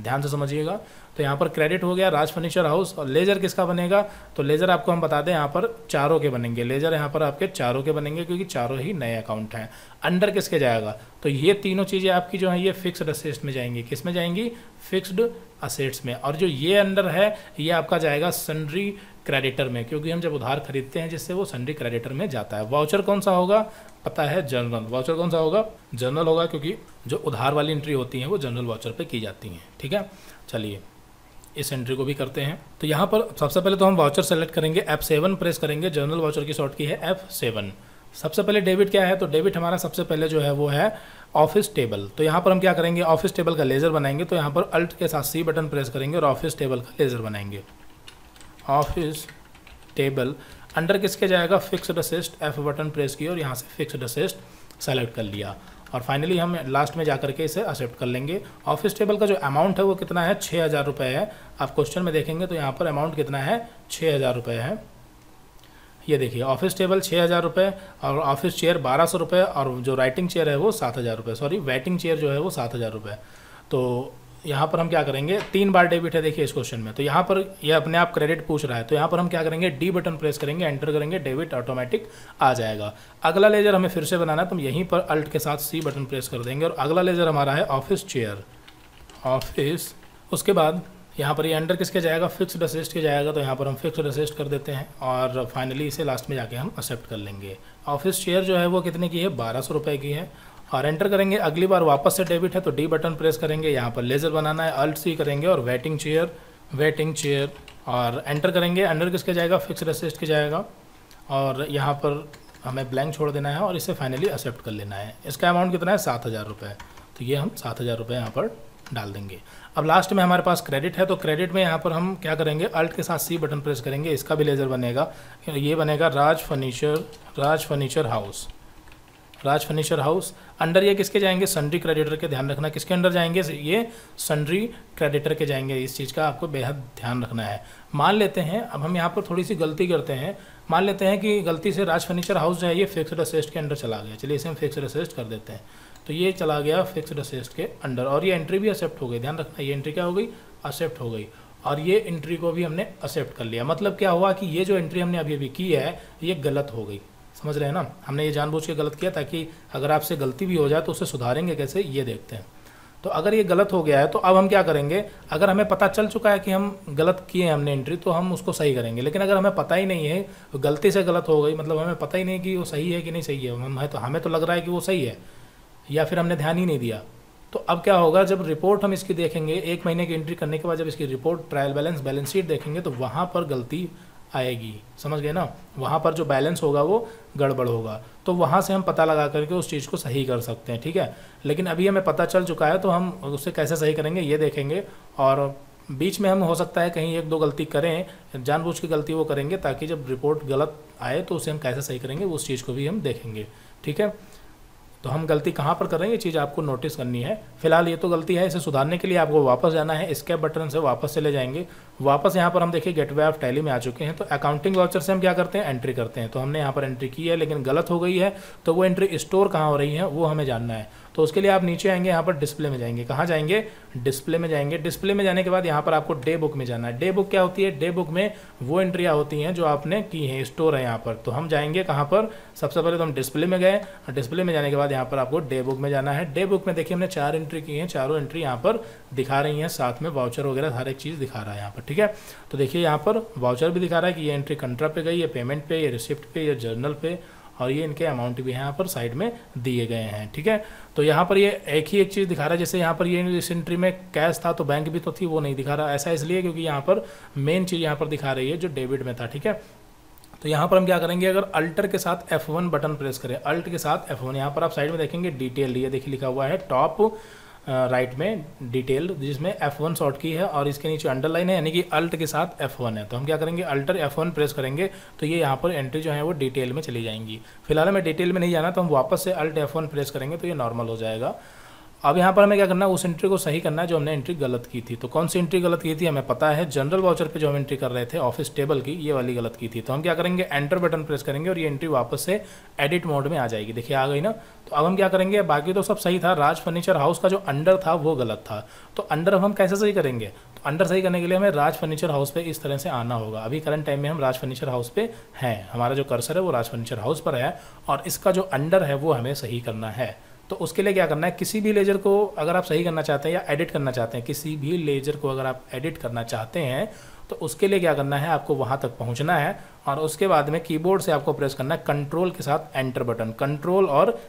ध्यान से समझिएगा। तो यहाँ पर क्रेडिट हो गया राज फर्नीचर हाउस। और लेजर किसका बनेगा, तो लेजर आपको हम बता दें यहाँ पर चारों के बनेंगे, लेजर यहाँ पर आपके चारों के बनेंगे, क्योंकि चारों ही नए अकाउंट हैं। अंडर किसके जाएगा, तो ये तीनों चीज़ें आपकी जो हैं ये फिक्स्ड असेट्स में जाएंगी। किस में जाएंगी, फिक्स्ड असेट्स में। और जो ये अंडर है ये आपका जाएगा सन्ड्री क्रेडिटर में, क्योंकि हम जब उधार खरीदते हैं जिससे वो सन्ड्री क्रेडिटर में जाता है। वाउचर कौन सा होगा, पता है, जनरल वाउचर कौन सा होगा, जनरल होगा, क्योंकि जो उधार वाली एंट्री होती है वो जनरल वाउचर पे की जाती हैं। ठीक है, चलिए इस एंट्री को भी करते हैं। तो यहाँ पर सबसे पहले तो हम वाउचर सेलेक्ट करेंगे, एफ सेवन प्रेस करेंगे, जनरल वाउचर की शॉर्ट की है एफ सेवन। सबसे पहले डेबिट क्या है, तो डेबिट हमारा सबसे पहले जो है वो है ऑफिस टेबल। तो यहाँ पर हम क्या करेंगे, ऑफिस टेबल का लेजर बनाएंगे। तो यहाँ पर अल्ट के साथ सी बटन प्रेस करेंगे और ऑफिस टेबल का लेजर बनाएंगे। ऑफिस टेबल अंडर किसके जाएगा, fixed asset, F button press किया और यहाँ से फिक्स्ड असेस्ट सेलेक्ट कर लिया और फाइनली हम लास्ट में जा करके इसे एक्सेप्ट कर लेंगे। ऑफिस टेबल का जो अमाउंट है वो कितना है, छः हज़ार रुपये है। आप क्वेश्चन में देखेंगे तो यहाँ पर अमाउंट कितना है, छः हज़ार रुपये है। ये देखिए, ऑफिस टेबल छः हज़ार रुपये और ऑफिस चेयर बारह सौ रुपये और जो राइटिंग चेयर है वो सात हज़ार रुपये सॉरी वेटिंग चेयर जो है वो सात हज़ार रुपये। तो यहाँ पर हम क्या करेंगे, तीन बार डेबिट है देखिए इस क्वेश्चन में। तो यहाँ पर यह अपने आप क्रेडिट पूछ रहा है, तो यहाँ पर हम क्या करेंगे, डी बटन प्रेस करेंगे, एंटर करेंगे, डेबिट ऑटोमेटिक आ जाएगा। अगला लेजर हमें फिर से बनाना है, तो हम यहीं पर अल्ट के साथ सी बटन प्रेस कर देंगे और अगला लेजर हमारा है ऑफिस चेयर, ऑफिस। उसके बाद यहाँ पर ये अंडर किसके जाएगा, फिक्स्ड असेस्ट के जाएगा। तो यहाँ पर हम फिक्स्ड असेस्ट कर देते हैं और फाइनली इसे लास्ट में जाके हम एक्सेप्ट कर लेंगे। ऑफिस चेयर जो है वो कितने की है, बारह सौ रुपये की है। और एंटर करेंगे, अगली बार वापस से डेबिट है तो डी बटन प्रेस करेंगे, यहाँ पर लेजर बनाना है, अल्ट सी करेंगे और वेटिंग चेयर वेटिंग चेयर और एंटर करेंगे। अंडर किसके जाएगा, फिक्स्ड असेस्ट के जाएगा और यहाँ पर हमें ब्लैंक छोड़ देना है और इसे फाइनली एक्सेप्ट कर लेना है। इसका अमाउंट कितना है, सात हज़ार रुपये। तो ये हम सात हज़ार रुपये यहाँ पर डाल देंगे। अब लास्ट में हमारे पास क्रेडिट है, तो क्रेडिट में यहाँ पर हम क्या करेंगे, अल्ट के साथ सी बटन प्रेस करेंगे, इसका भी लेजर बनेगा, ये बनेगा Raj furniture Raj furniture house Raj furniture house. Under ये किसके जाएंगे, सन्ड्री क्रेडिटर के, ध्यान रखना किसके अंडर जाएंगे, ये सन्ड्री क्रेडिटर के जाएंगे, इस चीज़ का आपको बेहद ध्यान रखना है। मान लेते हैं, अब हम यहाँ पर थोड़ी सी गलती करते हैं, मान लेते हैं कि गलती से राज फर्नीचर हाउस जो है ये फिक्स्ड असेस्ट के अंडर चला गया, चलिए इसे हम फिक्स्ड असेस्ट कर देते हैं, तो ये चला गया फिक्स्ड असेस्ट के अंडर, और ये एंट्री भी एक्सेप्ट हो गई, ध्यान रखना ये एंट्री क्या हो गई, एक्सेप्ट हो गई, और ये एंट्री को भी हमने एक्सेप्ट कर लिया। मतलब क्या हुआ कि ये जो एंट्री हमने अभी अभी की है ये गलत हो गई, समझ रहे हैं ना, हमने ये जानबूझ के गलत किया ताकि अगर आपसे गलती भी हो जाए तो उसे सुधारेंगे कैसे, ये देखते हैं। तो अगर ये गलत हो गया है तो अब हम क्या करेंगे, अगर हमें पता चल चुका है कि हम गलत किए हैं हमने एंट्री तो हम उसको सही करेंगे, लेकिन अगर हमें पता ही नहीं है, गलती से गलत हो गई, मतलब हमें पता ही नहीं कि वो सही है कि नहीं सही है, हमें तो हमें तो लग रहा है कि वो सही है या फिर हमने ध्यान ही नहीं दिया, तो अब क्या होगा, जब रिपोर्ट हम इसकी देखेंगे एक महीने की एंट्री करने के बाद, जब इसकी report trial balance balance sheet देखेंगे तो वहाँ पर गलती आएगी, समझ गए ना, वहाँ पर जो बैलेंस होगा वो गड़बड़ होगा, तो वहाँ से हम पता लगा करके उस चीज़ को सही कर सकते हैं, ठीक है। लेकिन अभी हमें पता चल चुका है तो हम उससे कैसे सही करेंगे ये देखेंगे, और बीच में हम हो सकता है कहीं एक दो गलती करें, जानबूझ के गलती वो करेंगे ताकि जब रिपोर्ट गलत आए तो उसे हम कैसे सही करेंगे उस चीज़ को भी हम देखेंगे, ठीक है। तो हम गलती कहाँ पर कर रहे हैं ये चीज़ आपको नोटिस करनी है। फिलहाल ये तो गलती है, इसे सुधारने के लिए आपको वापस जाना है, स्केप बटन से वापस चले जाएंगे, वापस यहाँ पर हम देखिए गेटवे ऑफ टैली में आ चुके हैं। तो अकाउंटिंग वाउचर से हम क्या करते हैं, एंट्री करते हैं, तो हमने यहाँ पर एंट्री की है लेकिन गलत हो गई है, तो वो एंट्री स्टोर कहाँ हो रही है वो हमें जानना है। तो उसके लिए आप नीचे आएंगे, यहाँ पर डिस्प्ले में जाएंगे, कहाँ जाएंगे, डिस्प्ले में जाएंगे, डिस्प्ले में जाने के बाद यहाँ पर आपको डे बुक में जाना है। डे बुक क्या होती है, डे बुक में वो एंट्रियाँ होती हैं जो आपने की हैं, स्टोर है यहाँ पर। तो हम जाएंगे कहाँ पर, सबसे पहले तो हम डिस्प्ले में गए, डिस्प्ले में जाने के बाद यहाँ पर आपको डे बुक में जाना है। डे बुक में देखिए हमने चार एंट्री की हैं, चारों एंट्री यहाँ पर दिखा रही हैं, साथ में वाउचर वगैरह हर एक चीज़ दिखा रहा है यहाँ पर, ठीक है। तो देखिए यहाँ पर वाउचर भी दिखा रहा है कि ये एंट्री कंट्रा पे गई, ये पेमेंट पे, ये रिसिप्ट पे, ये जर्नल पे, और ये इनके अमाउंट भी यहाँ पर साइड में दिए गए हैं, ठीक है। तो यहाँ पर ये एक ही एक चीज़ दिखा रहा है, जैसे यहाँ पर ये इस एंट्री में कैश था तो बैंक भी तो थी, वो नहीं दिखा रहा, ऐसा इसलिए क्योंकि यहाँ पर मेन चीज़ यहाँ पर दिखा रही है जो डेबिट में था, ठीक है। तो यहाँ पर हम क्या करेंगे, अगर अल्टर के साथ एफ वन बटन प्रेस करें, अल्ट के साथ एफ वन, यहाँ पर आप साइड में देखेंगे डिटेल, ये देखिए लिखा हुआ है टॉप राइट में डिटेल, जिसमें एफ वन शॉर्ट की है और इसके नीचे अंडरलाइन है, यानी कि अल्ट के साथ एफ वन है। तो हम क्या करेंगे, अल्टर एफ वन प्रेस करेंगे तो ये यहाँ पर एंट्री जो है वो डिटेल में चली जाएंगी। फिलहाल हमें डिटेल में नहीं जाना, तो हम वापस से अल्ट एफ वन प्रेस करेंगे तो ये नॉर्मल हो जाएगा। अब यहाँ पर हमें क्या करना है, उस एंट्री को सही करना है जो हमने एंट्री गलत की थी। तो कौन सी एंट्री गलत की थी हमें पता है, जनरल वाउचर पे जो हम एंट्री कर रहे थे ऑफिस टेबल की, ये वाली गलत की थी। तो हम क्या करेंगे, एंटर बटन प्रेस करेंगे और ये एंट्री वापस से एडिट मोड में आ जाएगी, देखिए आ गई ना। तो अब हम क्या करेंगे, बाकी तो सब सही था, राज फर्नीचर हाउस का जो अंडर था वो गलत था, तो अंडर हम कैसे सही करेंगे। तो अंडर सही करने के लिए हमें राज फर्नीचर हाउस पे इस तरह से आना होगा। अभी करंट टाइम में हम राज फर्नीचर हाउस पे हैं, हमारा जो कर्सर है वो राज फर्नीचर हाउस पर है और इसका जो अंडर है वो हमें सही करना है। तो उसके लिए क्या करना है, किसी भी लेजर को अगर आप सही करना चाहते हैं या एडिट करना चाहते हैं, किसी भी लेजर को अगर आप एडिट करना चाहते हैं तो उसके लिए क्या करना है, आपको वहाँ तक पहुँचना है और उसके बाद में कीबोर्ड से आपको प्रेस करना है कंट्रोल के साथ एंटर बटन, कंट्रोल और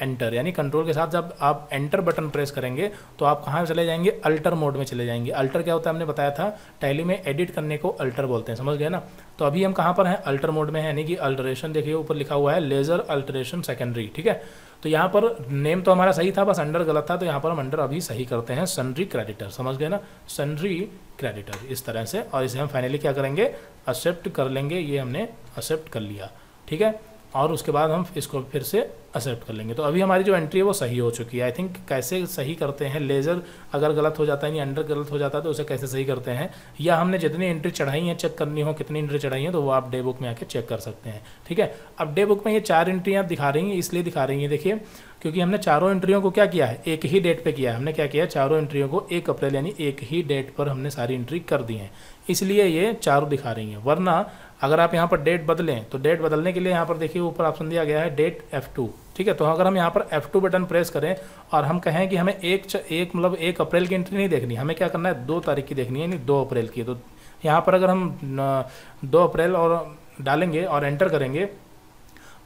एंटर, यानी कंट्रोल के साथ जब आप एंटर बटन प्रेस करेंगे तो आप कहाँ चले जाएंगे, अल्टर मोड में चले जाएंगे। अल्टर क्या होता है हमने बताया था, टैली में एडिट करने को अल्टर बोलते हैं, समझ गए ना। तो अभी हम कहाँ पर हैं, अल्टर मोड में है, यानी कि अल्टरेशन, देखिए ऊपर लिखा हुआ है लेजर अल्टरेशन सेकेंडरी, ठीक है। तो यहाँ पर नेम तो हमारा सही था, बस अंडर गलत था, तो यहाँ पर हम अंडर अभी सही करते हैं, सन्ड्री क्रेडिटर, समझ गए ना, सन्ड्री क्रेडिटर इस तरह से, और इसे हम फाइनली क्या करेंगे, एक्सेप्ट कर लेंगे। ये हमने एक्सेप्ट कर लिया, ठीक है, और उसके बाद हम इसको फिर से एक्सेप्ट कर लेंगे। तो अभी हमारी जो एंट्री है वो सही हो चुकी है। आई थिंक कैसे सही करते हैं, लेज़र अगर गलत हो जाता है या अंडर गलत हो जाता है तो उसे कैसे सही करते हैं, या हमने जितनी एंट्री चढ़ाई हैं चेक करनी हो, कितनी एंट्री चढ़ाई हैं, तो वो आप डे बुक में आके चेक कर सकते हैं, ठीक है। अब डे बुक में ये चार एंट्रियाँ दिखा रही हैं, इसलिए दिखा रही हैं, देखिए क्योंकि हमने चारों एंट्रियों को क्या किया है, एक ही डेट पे किया है। हमने क्या किया है, चारों एंट्रियों को एक अप्रैल यानी एक ही डेट पर हमने सारी एंट्री कर दी हैं, इसलिए ये चारों दिखा रही हैं। वरना अगर आप यहाँ पर डेट बदलें तो डेट बदलने के लिए यहाँ पर देखिए ऊपर ऑप्शन दिया गया है डेट एफ टू, ठीक है। तो अगर हम यहाँ पर एफ टू बटन प्रेस करें और हम कहें कि हमें एक एक मतलब एक अप्रैल की एंट्री नहीं देखनी, हमें क्या करना है, दो तारीख की देखनी है, यानी दो अप्रैल की। तो यहाँ पर अगर हम दो अप्रैल और डालेंगे और एंटर करेंगे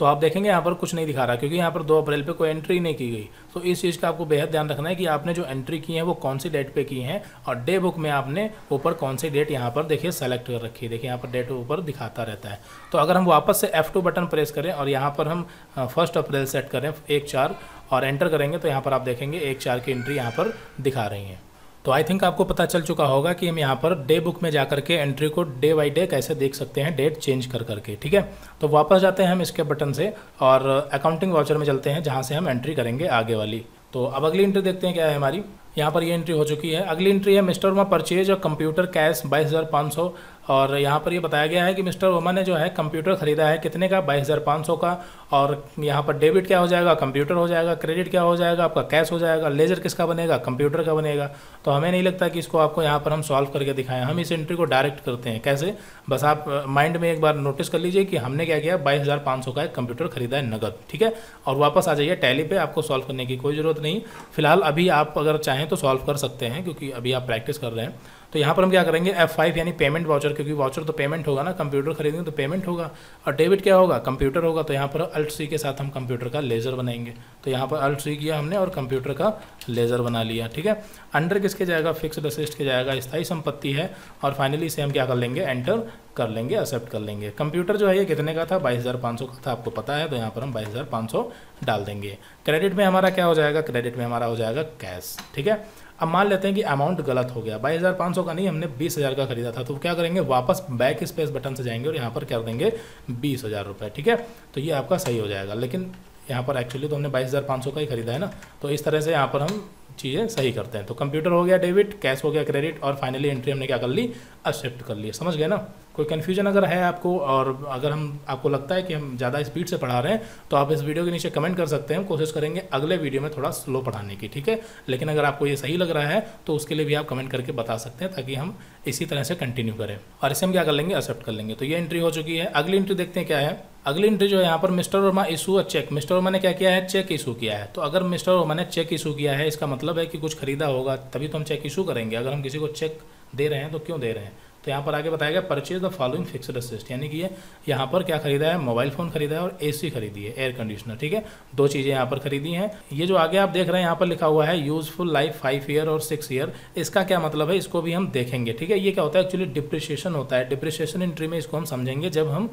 तो आप देखेंगे यहाँ पर कुछ नहीं दिखा रहा, क्योंकि यहाँ पर दो अप्रैल पे कोई एंट्री नहीं की गई। तो इस चीज़ का आपको बेहद ध्यान रखना है कि आपने जो एंट्री की है वो कौन सी डेट पे की है और डे बुक में आपने ऊपर कौन सी डेट यहाँ पर देखिए सेलेक्ट कर रखी है, देखिए यहाँ पर डेट ऊपर दिखाता रहता है। तो अगर हम वापस से एफ टू बटन प्रेस करें और यहाँ पर हम फर्स्ट अप्रैल सेट करें एक चार और एंटर करेंगे तो यहाँ पर आप देखेंगे एक चार की एंट्री यहाँ पर दिखा रही हैं। तो आई थिंक आपको पता चल चुका होगा कि हम यहाँ पर डे बुक में जाकर के एंट्री को डे बाय डे कैसे देख सकते हैं डेट चेंज कर करके, ठीक है। तो वापस जाते हैं हम इसके बटन से और अकाउंटिंग वाउचर में चलते हैं जहाँ से हम एंट्री करेंगे आगे वाली। तो अब अगली एंट्री देखते हैं क्या है हमारी। यहाँ पर ये एंट्री हो चुकी है। अगली एंट्री है मिस्टर वर्मा परचेज और कंप्यूटर कैश बाईस हज़ार पाँच सौ, और यहाँ पर ये बताया गया है कि मिस्टर वर्मा ने जो है कंप्यूटर ख़रीदा है कितने का, बाईस हज़ार पाँच सौ का। और यहाँ पर डेबिट क्या हो जाएगा, कंप्यूटर हो जाएगा, क्रेडिट क्या हो जाएगा, आपका कैश हो जाएगा। लेजर किसका बनेगा, कंप्यूटर का बनेगा। तो हमें नहीं लगता कि इसको आपको यहाँ पर हम सॉल्व करके दिखाएं, हम इस एंट्री को डायरेक्ट करते हैं। कैसे, बस आप माइंड में एक बार नोटिस कर लीजिए कि हमने क्या किया, बाईस हज़ार पाँच सौ का एक कंप्यूटर खरीदा है नगद, ठीक है। और वापस आ जाइए टैली पे, आपको सॉल्व करने की कोई ज़रूरत नहीं। फिलहाल अभी आप अगर चाहें तो सॉल्व कर सकते हैं क्योंकि अभी आप प्रैक्टिस कर रहे हैं। तो यहाँ पर हम क्या करेंगे, एफ फाइव यानी पेमेंट वाउचर, क्योंकि वाउचर तो पेमेंट होगा ना, कंप्यूटर खरीदेंगे तो पेमेंट होगा। और डेबिट क्या होगा, कंप्यूटर होगा। तो यहाँ पर अल्ट सी के साथ हम कंप्यूटर का लेज़र बनाएंगे। तो यहाँ पर अल्ट सी किया हमने और कंप्यूटर का लेज़र बना लिया, ठीक है। अंडर किसके जाएगा, फिक्स्ड असिस्ट के जाएगा, स्थायी संपत्ति है। और फाइनली इसे हम क्या कर लेंगे, एंटर कर लेंगे, एक्सेप्ट कर लेंगे। कंप्यूटर जो है ये कितने का था, बाईस हज़ार पाँच सौ का था, आपको पता है। तो यहाँ पर हम बाईस हज़ार पाँच सौ डाल देंगे। क्रेडिट में हमारा क्या हो जाएगा, क्रेडिट में हमारा हो जाएगा कैश, ठीक है। अब मान लेते हैं कि अमाउंट गलत हो गया, बाईस हज़ार पाँच सौ का नहीं हमने बीस हज़ार का खरीदा था। तो क्या करेंगे, वापस बैक स्पेस बटन से जाएंगे और यहाँ पर कर देंगे बीस हज़ार रुपये, ठीक है। तो ये आपका सही हो जाएगा, लेकिन यहाँ पर एक्चुअली तो हमने बाईस हज़ार पाँच सौ का ही खरीदा है ना। तो इस तरह से यहाँ पर हम चीज़ें सही करते हैं। तो कंप्यूटर हो गया डेबिट, कैश हो गया क्रेडिट, और फाइनली एंट्री हमने क्या कर ली, एक्सेप्ट कर ली। समझ गए ना। कोई कन्फ्यूजन अगर है आपको, और अगर हम आपको लगता है कि हम ज़्यादा स्पीड से पढ़ा रहे हैं, तो आप इस वीडियो के नीचे कमेंट कर सकते हैं। हम कोशिश करेंगे अगले वीडियो में थोड़ा स्लो पढ़ाने की, ठीक है। लेकिन अगर आपको ये सही लग रहा है तो उसके लिए भी आप कमेंट करके बता सकते हैं, ताकि हम इसी तरह से कंटिन्यू करें। और इसे हम क्या कर लेंगे, एक्सेप्ट कर लेंगे। तो ये एंट्री हो चुकी है। अगली एंट्री देखते हैं क्या है। अगली एंट्री जो है यहाँ पर mister Verma issue a cheque, mister Verma ने क्या किया है, चेक इशू किया है। तो अगर मिस्टर वर्मा ने चेक इशू किया है, इसका मतलब है कि कुछ खरीदा होगा, तभी तो हम चेक इशू करेंगे। अगर हम किसी को चेक दे रहे हैं तो क्यों दे रहे हैं। तो यहाँ पर आगे बताएगा purchase the following fixed asset, यानी कि ये यहाँ पर क्या खरीदा है, मोबाइल फ़ोन खरीदा है और एसी खरीदी है, एयर कंडीशनर, ठीक है। दो चीज़ें यहाँ पर खरीदी हैं। ये जो आगे आप देख रहे हैं यहाँ पर लिखा हुआ है यूजफुल लाइफ फाइव ईयर और सिक्स ईयर, इसका क्या मतलब है इसको भी हम देखेंगे, ठीक है। ये क्या होता है, एक्चुअली डिप्रिसिएशन होता है। डिप्रिसिएशन एंट्री में इसको हम समझेंगे जब हम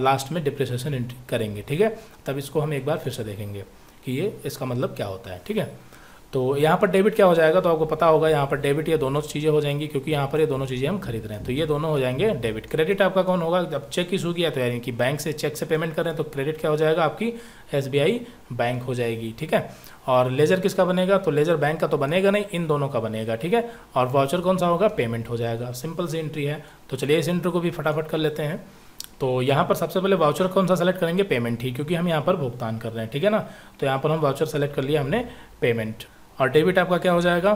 लास्ट में डिप्रिसिएशन एंट्री करेंगे, ठीक है। तब इसको हम एक बार फिर से देखेंगे कि ये इसका मतलब क्या होता है, ठीक है। तो यहाँ पर डेबिट क्या हो जाएगा, तो आपको पता होगा यहाँ पर डेबिट ये दोनों चीज़ें हो जाएंगी, क्योंकि यहाँ पर ये दोनों चीज़ें हम खरीद रहे हैं। तो ये दोनों हो जाएंगे डेबिट। क्रेडिट आपका कौन होगा, जब चेक इशू किया तो यानी कि बैंक से चेक से पेमेंट कर रहे हैं, तो क्रेडिट क्या हो जाएगा, आपकी एस बी आई बैंक हो जाएगी, ठीक है। और लेजर किसका बनेगा, तो लेजर बैंक का तो बनेगा नहीं, इन दोनों का बनेगा, ठीक है। और वाउचर कौन सा होगा, पेमेंट हो जाएगा। सिंपल सी एंट्री है। तो चलिए इस एंट्री को भी फटाफट कर लेते हैं। तो यहाँ पर सबसे पहले वाउचर कौन सा सेलेक्ट करेंगे, पेमेंट ही, क्योंकि हम यहाँ पर भुगतान कर रहे हैं, ठीक है ना। तो यहाँ पर हम वाउचर सेलेक्ट कर लिया हमने, पेमेंट। और डेबिट आपका क्या हो जाएगा,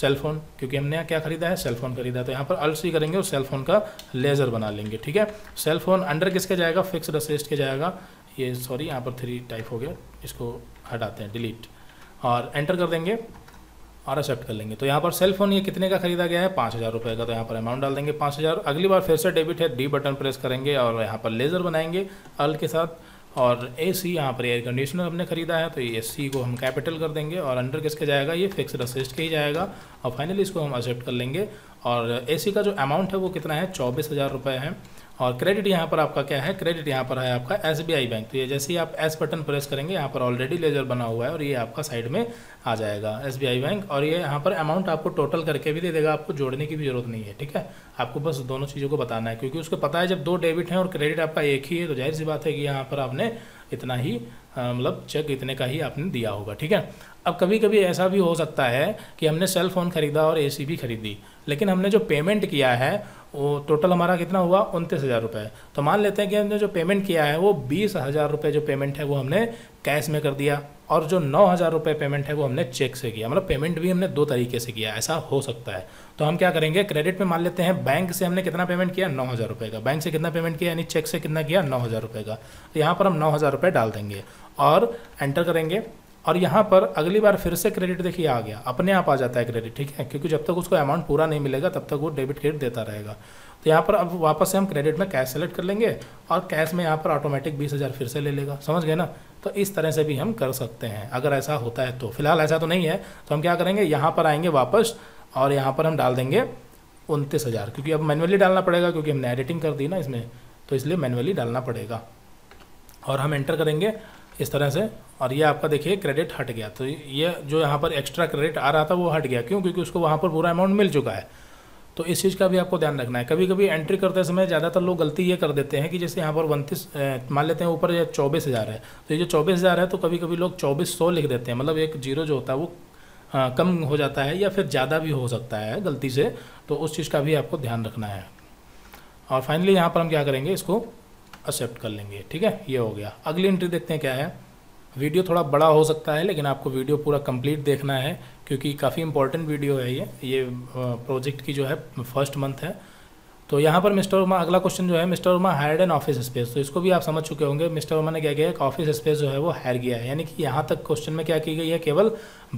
सेलफोन, क्योंकि हमने क्या खरीदा है, सेलफोन खरीदा है। तो यहाँ पर अल्ट सी करेंगे और सेलफोन का लेजर बना लेंगे, ठीक है। सेलफोन अंडर किसके जाएगा, फिक्स्ड असिस्ट के जाएगा। ये सॉरी यहाँ पर थ्री टाइप हो गया, इसको हटाते हैं, डिलीट। और एंटर कर देंगे और एक्सेप्ट कर लेंगे। तो यहाँ पर सेलफोन ये कितने का खरीदा गया है, पाँच हज़ार रुपये का। तो यहाँ पर अमाउंट डाल देंगे पाँच हज़ार। अगली बार फिर से डेबिट है, डी बटन प्रेस करेंगे और यहाँ पर लेज़र बनाएंगे अल के साथ। और ए सी यहाँ पर एयर कंडीशनर हमने खरीदा है, तो ये सी को हम कैपिटल कर देंगे। और अंडर किसके जाएगा, ये फिक्स्ड असिस्ट के ही जाएगा। और फाइनली इसको हम एक्सेप्ट कर लेंगे। और ए सी का जो अमाउंट है वो कितना है, चौबीस हज़ार रुपये है। और क्रेडिट यहाँ पर आपका क्या है, क्रेडिट यहाँ पर है आपका एस बी आई बैंक। तो ये जैसे ही आप एस बटन प्रेस करेंगे, यहाँ पर ऑलरेडी लेजर बना हुआ है और ये आपका साइड में आ जाएगा एस बी आई बैंक। और ये यहाँ पर अमाउंट आपको टोटल करके भी दे देगा, आपको जोड़ने की भी जरूरत नहीं है, ठीक है। आपको बस दोनों चीज़ों को बताना है, क्योंकि उसको पता है जब दो डेबिट हैं और क्रेडिट आपका एक ही है, तो जाहिर सी बात है कि यहाँ पर आपने इतना ही मतलब चेक इतने का ही आपने दिया होगा, ठीक है। अब कभी कभी ऐसा भी हो सकता है कि हमने सेल फ़ोन ख़रीदा और एसी भी खरीदी, लेकिन हमने जो पेमेंट किया है वो टोटल हमारा कितना हुआ, उनतीस हज़ार रुपये। तो मान लेते हैं कि हमने जो पेमेंट किया है वो बीस हज़ार रुपये जो पेमेंट है वो हमने कैश में कर दिया, और जो नौ हज़ार रुपये पेमेंट है वो हमने चेक से किया। मतलब पेमेंट भी हमने दो तरीके से किया, ऐसा हो सकता है। तो हम क्या करेंगे, क्रेडिट में मान लेते हैं बैंक से हमने कितना पेमेंट किया, नौ हज़ार रुपये का। बैंक से कितना पेमेंट किया, यानी चेक से कितना किया, नौ हज़ार रुपये का। तो यहाँ पर हम नौ हज़ार रुपये डाल देंगे और एंटर करेंगे। और यहाँ पर अगली बार फिर से क्रेडिट देखिए आ गया, अपने आप आ जाता है क्रेडिट, ठीक है। क्योंकि जब तक उसको अमाउंट पूरा नहीं मिलेगा तब तक वो डेबिट क्रेडिट देता रहेगा। तो यहाँ पर अब वापस से हम क्रेडिट में कैश सेलेक्ट कर लेंगे और कैश में यहाँ पर ऑटोमेटिक बीस हज़ार फिर से ले लेगा, समझ गए ना। तो इस तरह से भी हम कर सकते हैं अगर ऐसा होता है तो। फिलहाल ऐसा तो नहीं है, तो हम क्या करेंगे, यहाँ पर आएंगे वापस और यहाँ पर हम डाल देंगे उनतीस हज़ार, क्योंकि अब मैनुअली डालना पड़ेगा, क्योंकि हमने एडिटिंग कर दी ना इसमें, तो इसलिए मैनुअली डालना पड़ेगा। और हम एंटर करेंगे इस तरह से। और ये आपका देखिए क्रेडिट हट गया, तो ये जो यहाँ पर एक्स्ट्रा क्रेडिट आ रहा था वो हट गया, क्यों? क्योंकि उसको वहाँ पर पूरा अमाउंट मिल चुका है। तो इस चीज़ का भी आपको ध्यान रखना है। कभी कभी एंट्री करते समय ज़्यादातर लोग गलती ये कर देते हैं कि जैसे यहाँ पर उनतीस मान लेते हैं, ऊपर ये चौबीस हज़ार है, तो ये जो चौबीस हज़ार है तो कभी कभी लोग चौबीस सौ लिख देते हैं, मतलब एक जीरो जो होता है वो आ, कम हो जाता है या फिर ज़्यादा भी हो सकता है गलती से, तो उस चीज़ का भी आपको ध्यान रखना है। और फाइनली यहाँ पर हम क्या करेंगे, इसको एक्सेप्ट कर लेंगे। ठीक है, ये हो गया। अगली एंट्री देखते हैं क्या है। वीडियो थोड़ा बड़ा हो सकता है लेकिन आपको वीडियो पूरा कंप्लीट देखना है क्योंकि काफ़ी इंपॉर्टेंट वीडियो है ये ये प्रोजेक्ट की जो है फर्स्ट मंथ है। तो यहाँ पर मिस्टर वर्मा, अगला क्वेश्चन जो है, mister Verma hired an office space, तो इसको भी आप समझ चुके होंगे। मिस्टर वर्मा ने क्या किया, एक ऑफिस स्पेस जो है वो हायर किया है, यानी कि यहाँ तक क्वेश्चन में क्या की गई है, केवल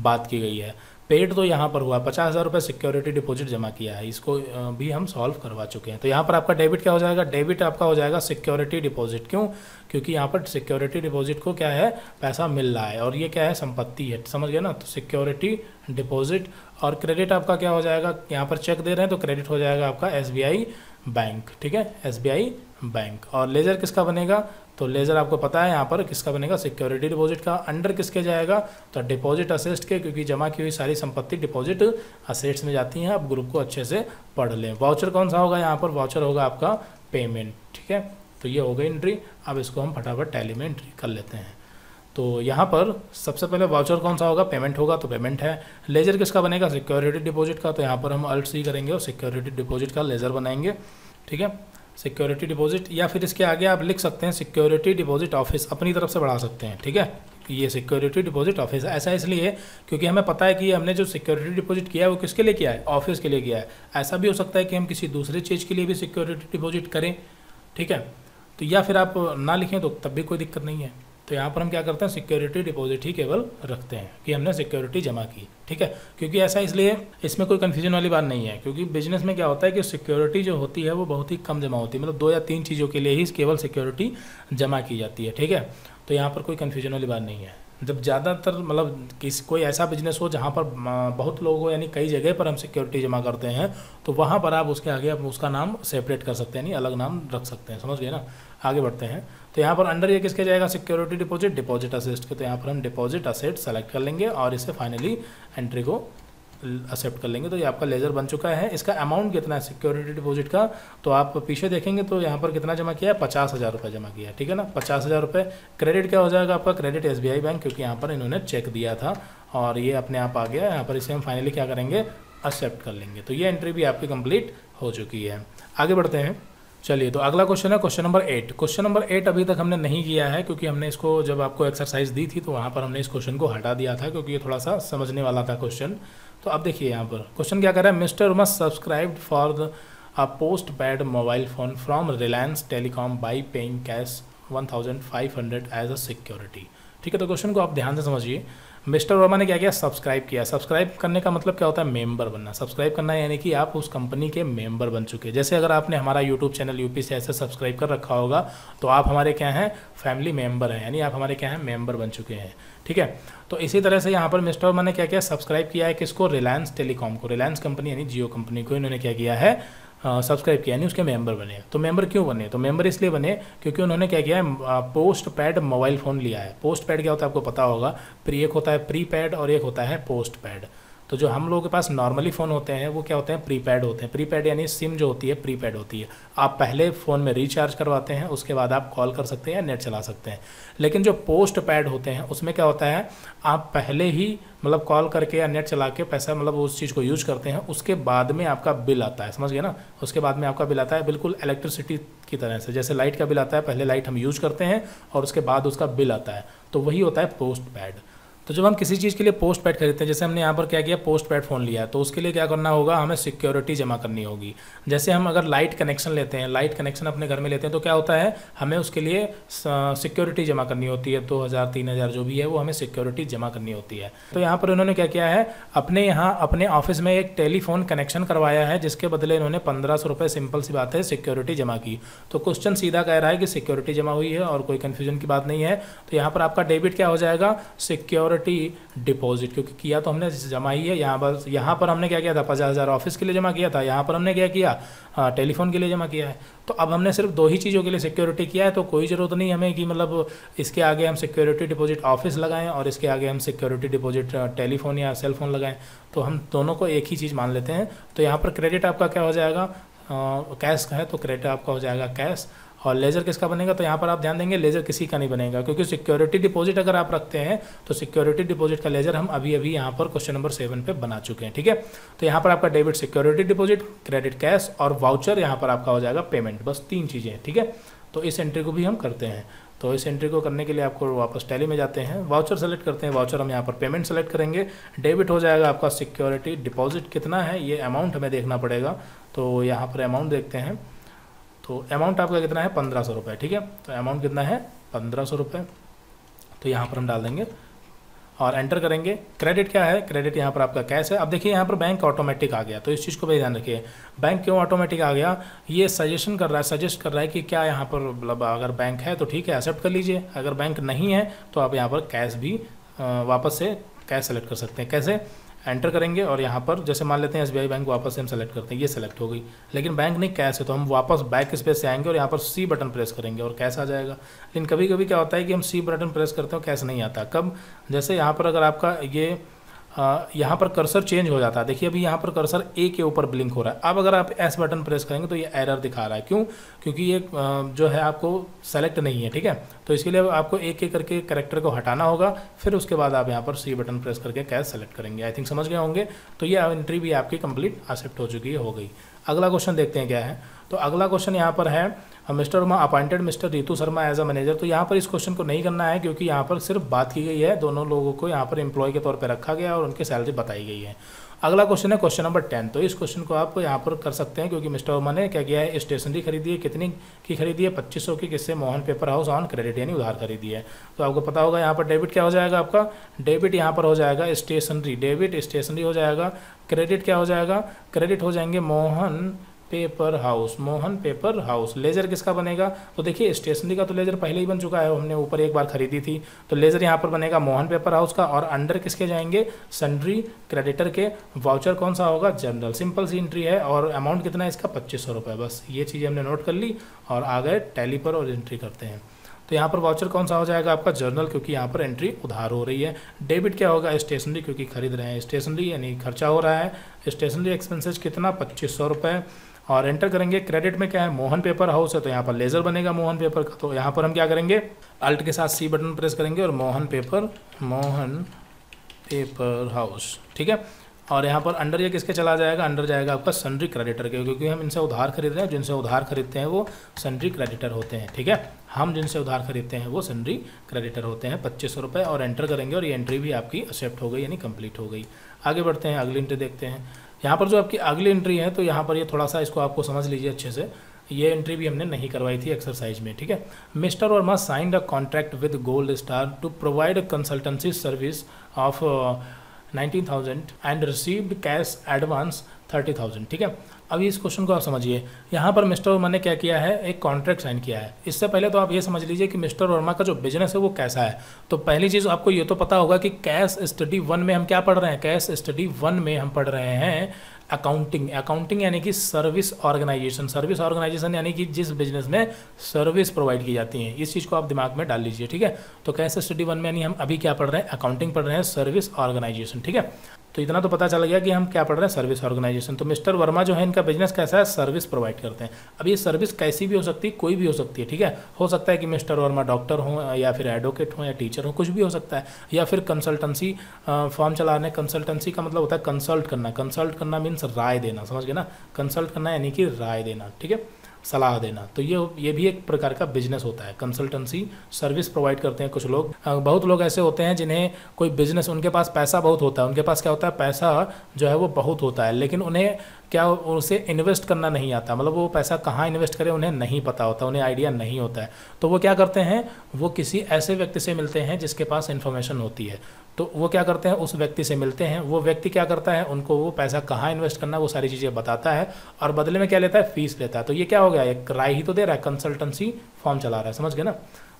बात की गई है। पेड तो यहाँ पर हुआ, पचास हज़ार रुपये सिक्योरिटी डिपॉजिट जमा किया है, इसको भी हम सॉल्व करवा चुके हैं। तो यहाँ पर आपका डेबिट क्या हो जाएगा, डेबिट आपका हो जाएगा सिक्योरिटी डिपॉजिट, क्यों? क्योंकि यहाँ पर सिक्योरिटी डिपॉजिट को क्या है, पैसा मिल रहा है, और ये क्या है, संपत्ति है, समझ गए ना। तो सिक्योरिटी डिपॉजिट और क्रेडिट आपका क्या हो जाएगा, यहाँ पर चेक दे रहे हैं तो क्रेडिट हो जाएगा आपका एस बी आई बैंक। ठीक है, एस बी आई बैंक। और लेजर किसका बनेगा, तो लेजर आपको पता है यहाँ पर किसका बनेगा, सिक्योरिटी डिपॉजिट का। अंडर किसके जाएगा, तो डिपॉजिट असेस्ट के, क्योंकि जमा की हुई सारी संपत्ति डिपॉजिट असेट्स में जाती हैं। आप ग्रुप को अच्छे से पढ़ लें। वाउचर कौन सा होगा, यहाँ पर वाउचर होगा आपका पेमेंट। ठीक है, तो ये हो गई एंट्री। अब इसको हम फटाफट टैली में एंट्री कर लेते हैं। तो यहाँ पर सबसे पहले वाउचर कौन सा होगा, पेमेंट होगा, तो पेमेंट है। लेजर किसका बनेगा, सिक्योरिटी डिपॉजिट का, तो यहाँ पर हम अल्ट सी करेंगे और सिक्योरिटी डिपॉजिट का लेजर बनाएंगे। ठीक है, सिक्योरिटी डिपॉजिट, या फिर इसके आगे आप लिख सकते हैं सिक्योरिटी डिपॉजिट ऑफिस, अपनी तरफ से बढ़ा सकते हैं। ठीक है, ये सिक्योरिटी डिपॉजिट ऑफिस ऐसा इसलिए क्योंकि हमें पता है कि हमने जो सिक्योरिटी डिपॉजिट किया है वो किसके लिए किया है, ऑफिस के लिए किया है। ऐसा भी हो सकता है कि हम किसी दूसरे चीज़ के लिए भी सिक्योरिटी डिपॉजिट करें। ठीक है, तो या फिर आप ना लिखें तो तब भी कोई दिक्कत नहीं है। तो यहाँ पर हम क्या करते हैं, सिक्योरिटी डिपॉजिट ही केवल रखते हैं कि हमने सिक्योरिटी जमा की। ठीक है, क्योंकि ऐसा इसलिए, इसमें कोई कन्फ्यूजन वाली बात नहीं है, क्योंकि बिजनेस में क्या होता है कि सिक्योरिटी जो होती है वो बहुत ही कम जमा होती है, मतलब दो या तीन चीज़ों के लिए ही केवल सिक्योरिटी जमा की जाती है। ठीक है, तो यहाँ पर कोई कन्फ्यूजन वाली बात नहीं है। जब ज़्यादातर मतलब किस कोई ऐसा बिजनेस हो जहाँ पर बहुत लोग हो, यानी कई जगह पर हम सिक्योरिटी जमा करते हैं, तो वहाँ पर आप उसके आगे आप उसका नाम सेपरेट कर सकते हैं, यानी अलग नाम रख सकते हैं, समझ गए ना। आगे बढ़ते हैं, तो यहाँ पर अंडर ये किसके जाएगा, सिक्योरिटी डिपॉजिट डिपॉजिट असेस्ट के, तो यहाँ पर हम डिपॉजिट असेट सेलेक्ट कर लेंगे और इसे फाइनली एंट्री को एक्सेप्ट कर लेंगे। तो ये आपका लेजर बन चुका है। इसका अमाउंट कितना है सिक्योरिटी डिपॉजिट का, तो आप पीछे देखेंगे तो यहाँ पर कितना जमा किया है, पचास हज़ार रुपये जमा किया है। ठीक है ना, पचास हज़ार रुपये। क्रेडिट क्या हो जाएगा आपका, credit S B I bank, क्योंकि यहाँ पर इन्होंने चेक दिया था और ये अपने आप आ गया। यहाँ पर इसे हम फाइनली क्या करेंगे, एक्सेप्ट कर लेंगे। तो ये एंट्री भी आपकी कंप्लीट हो चुकी है। आगे बढ़ते हैं, चलिए। तो अगला क्वेश्चन है question number eight. Question number eight अभी तक हमने नहीं किया है क्योंकि हमने इसको जब आपको एक्सरसाइज दी थी तो वहाँ पर हमने इस क्वेश्चन को हटा दिया था क्योंकि ये थोड़ा सा समझने वाला था क्वेश्चन। तो अब देखिए यहाँ पर क्वेश्चन क्या कर रहा है, mister Verma subscribed for the a post paid mobile phone from Reliance telecom by paying cash one thousand five hundred as a security. ठीक है, तो क्वेश्चन को आप ध्यान से समझिए। मिस्टर वर्मा ने क्या किया, सब्सक्राइब किया। सब्सक्राइब करने का मतलब क्या होता है, मेंबर बनना। सब्सक्राइब करना यानी कि आप उस कंपनी के मेंबर बन चुके हैं। जैसे अगर आपने हमारा यूट्यूब चैनल यूपीसीएसएस सब्सक्राइब कर रखा होगा तो आप हमारे क्या हैं, फैमिली मेंबर हैं, यानी आप हमारे क्या हैं, मेंबर बन चुके हैं। ठीक है, तो इसी तरह से यहाँ पर मिस्टर वर्मा ने क्या किया, सब्सक्राइब किया है किसको, रिलायंस टेलीकॉम को। रिलायंस कंपनी यानी जियो कंपनी को इन्होंने क्या किया है, सब्सक्राइब किया, यानी उसके मेंबर बने। तो मेंबर क्यों बने, तो मेंबर इसलिए बने क्योंकि उन्होंने क्या किया है, पोस्ट पैड मोबाइल फ़ोन लिया है। पोस्ट पैड क्या होता है आपको पता होगा, प्री एक होता है प्री पैड और एक होता है पोस्ट पैड। तो जो हम लोगों के पास नॉर्मली फ़ोन होते हैं वो क्या होते हैं, प्री पैड होते हैं। प्री पैड यानी सिम जो होती है प्री पैड होती है, आप पहले फ़ोन में रिचार्ज करवाते हैं, उसके बाद आप कॉल कर सकते हैं या नेट चला सकते हैं। लेकिन जो पोस्ट पैड होते हैं उसमें क्या होता है, आप पहले ही मतलब कॉल करके या नेट चला के पैसा मतलब उस चीज़ को यूज़ करते हैं, उसके बाद में आपका बिल आता है, समझ गए ना। उसके बाद में आपका बिल आता है, बिल्कुल इलेक्ट्रिसिटी की तरह से, जैसे लाइट का बिल आता है, पहले लाइट हम यूज़ करते हैं और उसके बाद उसका बिल आता है, तो वही होता है पोस्ट पैड। तो जब हम किसी चीज़ के लिए पोस्ट पैड खरीदते हैं, जैसे हमने यहाँ पर क्या किया, पोस्ट पैड फ़ोन लिया है, तो उसके लिए क्या करना होगा, हमें सिक्योरिटी जमा करनी होगी। जैसे हम अगर लाइट कनेक्शन लेते हैं, लाइट कनेक्शन अपने घर में लेते हैं तो क्या होता है, हमें उसके लिए सिक्योरिटी जमा करनी होती है, दो हज़ार तीन हज़ार जो भी है वो हमें सिक्योरिटी जमा करनी होती है। तो यहाँ पर इन्होंने क्या किया है, अपने यहाँ अपने ऑफिस में एक टेलीफोन कनेक्शन करवाया है, जिसके बदले इन्होंने पंद्रह सौ रुपये सिंपल सी बात है सिक्योरिटी जमा की। तो क्वेश्चन सीधा कह रहा है कि सिक्योरिटी जमा हुई है और कोई कन्फ्यूजन की बात नहीं है। तो यहाँ पर आपका डेबिट क्या हो जाएगा, सिक्योरिटी सिक्योरिटी डिपॉजिट, क्योंकि किया तो हमने जमाई है। यहाँ पर यहाँ पर हमने क्या किया था, पचास हज़ार ऑफिस के लिए जमा किया था, यहाँ पर हमने क्या किया, टेलीफोन के लिए जमा किया है। तो अब हमने सिर्फ दो ही चीज़ों के लिए सिक्योरिटी किया है, तो कोई ज़रूरत नहीं हमें कि मतलब इसके आगे हम सिक्योरिटी डिपॉजिट ऑफिस लगाएं और इसके आगे हम सिक्योरिटी डिपॉजिट टेलीफोन या सेल फ़ोन लगाएं। तो हम दोनों को एक ही चीज़ मान लेते हैं। तो यहाँ पर क्रेडिट आपका क्या हो जाएगा, कैश का है तो क्रेडिट आपका हो जाएगा कैश, और लेज़र किसका बनेगा, तो यहाँ पर आप ध्यान देंगे लेज़र किसी का नहीं बनेगा, क्योंकि सिक्योरिटी डिपॉजिट अगर आप रखते हैं तो सिक्योरिटी डिपॉजिट का लेज़र हम अभी अभी यहाँ पर क्वेश्चन नंबर सेवन पे बना चुके हैं। ठीक है, तो यहाँ पर आपका debit security deposit, credit cash और वाउचर यहाँ पर आपका हो जाएगा पेमेंट, बस तीन चीज़ें। ठीक है, तो इस एंट्री को भी हम करते हैं। तो इस एंट्री को करने के लिए आपको वापस टैली में जाते हैं, वाउचर सेलेक्ट करते हैं, वाउचर हम यहाँ पर पेमेंट सेलेक्ट करेंगे, डेबिट हो जाएगा आपका सिक्योरिटी डिपॉजिट कितना है, ये अमाउंट हमें देखना पड़ेगा। तो यहाँ पर अमाउंट देखते हैं, तो अमाउंट आपका कितना है, पंद्रह सौ रुपये। ठीक है, तो अमाउंट कितना है, पंद्रह सौ रुपये, तो यहाँ पर हम डाल देंगे और एंटर करेंगे। क्रेडिट क्या है, क्रेडिट यहाँ पर आपका कैश है। अब देखिए यहाँ पर बैंक ऑटोमेटिक आ गया, तो इस चीज़ को भी ध्यान रखिए, बैंक क्यों ऑटोमेटिक आ गया, ये सजेशन कर रहा है, सजेस्ट कर रहा है कि क्या यहाँ पर मतलब अगर बैंक है तो ठीक है एक्सेप्ट कर लीजिए, अगर बैंक नहीं है तो आप यहाँ पर कैश भी वापस से कैश सेलेक्ट कर सकते हैं। कैसे, एंटर करेंगे और यहाँ पर जैसे मान लेते हैं एसबीआई बैंक, वापस से हम सेलेक्ट करते हैं, ये सेलेक्ट हो गई, लेकिन बैंक नहीं कैश है, तो हम वापस बैक स्पेस से आएंगे और यहाँ पर सी बटन प्रेस करेंगे और कैश आ जाएगा। लेकिन कभी कभी क्या होता है कि हम सी बटन प्रेस करते हैं कैश नहीं आता, कब, जैसे यहाँ पर अगर आपका ये आ, यहाँ पर कर्सर चेंज हो जाता है, देखिए अभी यहाँ पर कर्सर ए के ऊपर ब्लिंक हो रहा है, अब अगर आप एस बटन प्रेस करेंगे तो ये एरर दिखा रहा है, क्यों, क्योंकि ये जो है आपको सेलेक्ट नहीं है। ठीक है, तो इसके लिए आपको एक एक करके कैरेक्टर को हटाना होगा, फिर उसके बाद आप यहाँ पर सी बटन प्रेस करके कैश सेलेक्ट करेंगे। आई थिंक समझ गए होंगे। तो ये एंट्री भी आपकी कंप्लीट एक्सेप्ट हो चुकी हो गई। अगला क्वेश्चन देखते हैं क्या है। तो अगला क्वेश्चन यहाँ पर है, mister Uma appointed mister Ritu Sharma as a manager. तो यहाँ पर इस क्वेश्चन को नहीं करना है, क्योंकि यहाँ पर सिर्फ बात की गई है, दोनों लोगों को यहाँ पर एम्प्लॉय के तौर पर रखा गया और उनकी सैलरी बताई गई है। अगला क्वेश्चन है क्वेश्चन नंबर टेन, तो इस क्वेश्चन को आप यहाँ पर कर सकते हैं, क्योंकि मिस्टर उमा ने क्या किया है, स्टेशनरी खरीदी है, कितनी की खरीदी है, पच्चीस सौ की, किससे, Mohan paper house on credit यानी उधार खरीदी है। तो आपको पता होगा यहाँ पर डेबिट क्या हो जाएगा, आपका डेबिट यहाँ पर हो जाएगा स्टेशनरी, डेबिट स्टेशनरी हो जाएगा, क्रेडिट क्या हो जाएगा, क्रेडिट हो जाएंगे Mohan paper house, Mohan paper house. Ledger किसका बनेगा, तो देखिए स्टेशनरी का तो लेज़र पहले ही बन चुका है, हमने ऊपर एक बार खरीदी थी, तो लेज़र यहाँ पर बनेगा मोहन पेपर हाउस का, और अंडर किसके जाएंगे, सन्ड्री क्रेडिटर के। वाउचर कौन सा होगा, जनरल, सिंपल सी एंट्री है, और अमाउंट कितना है इसका, पच्चीस सौ रुपये। बस ये चीज़ हमने नोट कर ली और आ गए टैली पर और एंट्री करते हैं। तो यहाँ पर वाउचर कौन सा हो जाएगा आपका, जर्नल, क्योंकि यहाँ पर एंट्री उधार हो रही है। डेबिट क्या होगा, स्टेशनरी, क्योंकि खरीद रहे हैं, स्टेशनरी यानी खर्चा हो रहा है, स्टेशनरी एक्सपेंसेस कितना, पच्चीस सौ रुपये, और एंटर करेंगे। क्रेडिट में क्या है, मोहन पेपर हाउस है, तो यहाँ पर लेज़र बनेगा मोहन पेपर का, तो यहाँ पर हम क्या करेंगे, अल्ट के साथ सी बटन प्रेस करेंगे और Mohan paper, Mohan paper house. ठीक है, और यहाँ पर अंडर ये किसके चला जाएगा, अंडर जाएगा आपका सन्ड्री क्रेडिटर के, क्योंकि हम इनसे उधार खरीद रहे हैं, जिनसे उधार खरीदते हैं वो सन्ड्री क्रेडिटर होते हैं। ठीक है, हम जिनसे उधार खरीदते हैं वो सन्ड्री क्रेडिटर होते हैं। पच्चीस सौ रुपये और एंटर करेंगे, और ये एंट्री भी आपकी एक्सेप्ट हो गई यानी कंप्लीट हो गई। आगे बढ़ते हैं, अगली एंट्री देखते हैं। यहाँ पर जो आपकी अगली एंट्री है, तो यहाँ पर ये थोड़ा सा इसको आपको समझ लीजिए अच्छे से, ये एंट्री भी हमने नहीं करवाई थी एक्सरसाइज में। ठीक है, mister Verma signed a contract with gold star to provide consultancy service of nineteen thousand and received cash advance thirty thousand. ठीक है, अभी इस क्वेश्चन को आप समझिए, यहाँ पर मिस्टर वर्मा ने क्या किया है, एक कॉन्ट्रैक्ट साइन किया है। इससे पहले तो आप ये समझ लीजिए कि मिस्टर वर्मा का जो बिजनेस है वो कैसा है। तो पहली चीज़ आपको ये तो पता होगा कि कैश स्टडी वन में हम क्या पढ़ रहे हैं, कैश स्टडी वन में हम पढ़ रहे हैं अकाउंटिंग। अकाउंटिंग यानी कि सर्विस ऑर्गेनाइजेशन, सर्विस ऑर्गेनाइजेशन यानी कि जिस बिजनेस में सर्विस प्रोवाइड की जाती है, इस चीज़ को आप दिमाग में डाल लीजिए। ठीक है, तो कैश स्टडी वन में यानी हम अभी क्या पढ़ रहे हैं, अकाउंटिंग पढ़ रहे हैं, सर्विस ऑर्गेनाइजेशन। ठीक है, तो इतना तो पता चल गया कि हम क्या पढ़ रहे हैं, सर्विस ऑर्गेनाइजेशन। तो मिस्टर वर्मा जो है, इनका बिजनेस कैसा है, सर्विस प्रोवाइड करते हैं। अब ये सर्विस कैसी भी हो सकती है, कोई भी हो सकती है। ठीक है, हो सकता है कि मिस्टर वर्मा डॉक्टर हों, या फिर एडवोकेट हों, या टीचर हों, कुछ भी हो सकता है, या फिर कंसल्टेंसी फॉर्म चला रहे हैं। कंसल्टेंसी का मतलब होता है कंसल्ट करना, कंसल्ट करना मीन्स राय देना, समझ गए ना, कंसल्ट करना यानी कि राय देना। ठीक है, सलाह देना, तो ये ये भी एक प्रकार का बिजनेस होता है, कंसल्टेंसी सर्विस प्रोवाइड करते हैं कुछ लोग। बहुत लोग ऐसे होते हैं जिन्हें कोई बिजनेस, उनके पास पैसा बहुत होता है, उनके पास क्या होता है, पैसा जो है वो बहुत होता है, लेकिन उन्हें क्या, उसे इन्वेस्ट करना नहीं आता, मतलब वो पैसा कहाँ इन्वेस्ट करें उन्हें नहीं पता होता, उन्हें आइडिया नहीं होता है। तो वो क्या करते हैं, वो किसी ऐसे व्यक्ति से मिलते हैं जिसके पास इन्फॉर्मेशन होती है, तो वो क्या करते हैं, उस व्यक्ति से मिलते हैं, वो व्यक्ति क्या करता है, उनको वो पैसा कहाँ इन्वेस्ट करना है वो सारी चीज़ें बताता है, और बदले में क्या लेता है, फीस लेता है। तो ये क्या हो गया, एक राय ही तो दे रहा है, कंसल्टेंसी फॉर्म चला रहा है, समझ गए ना।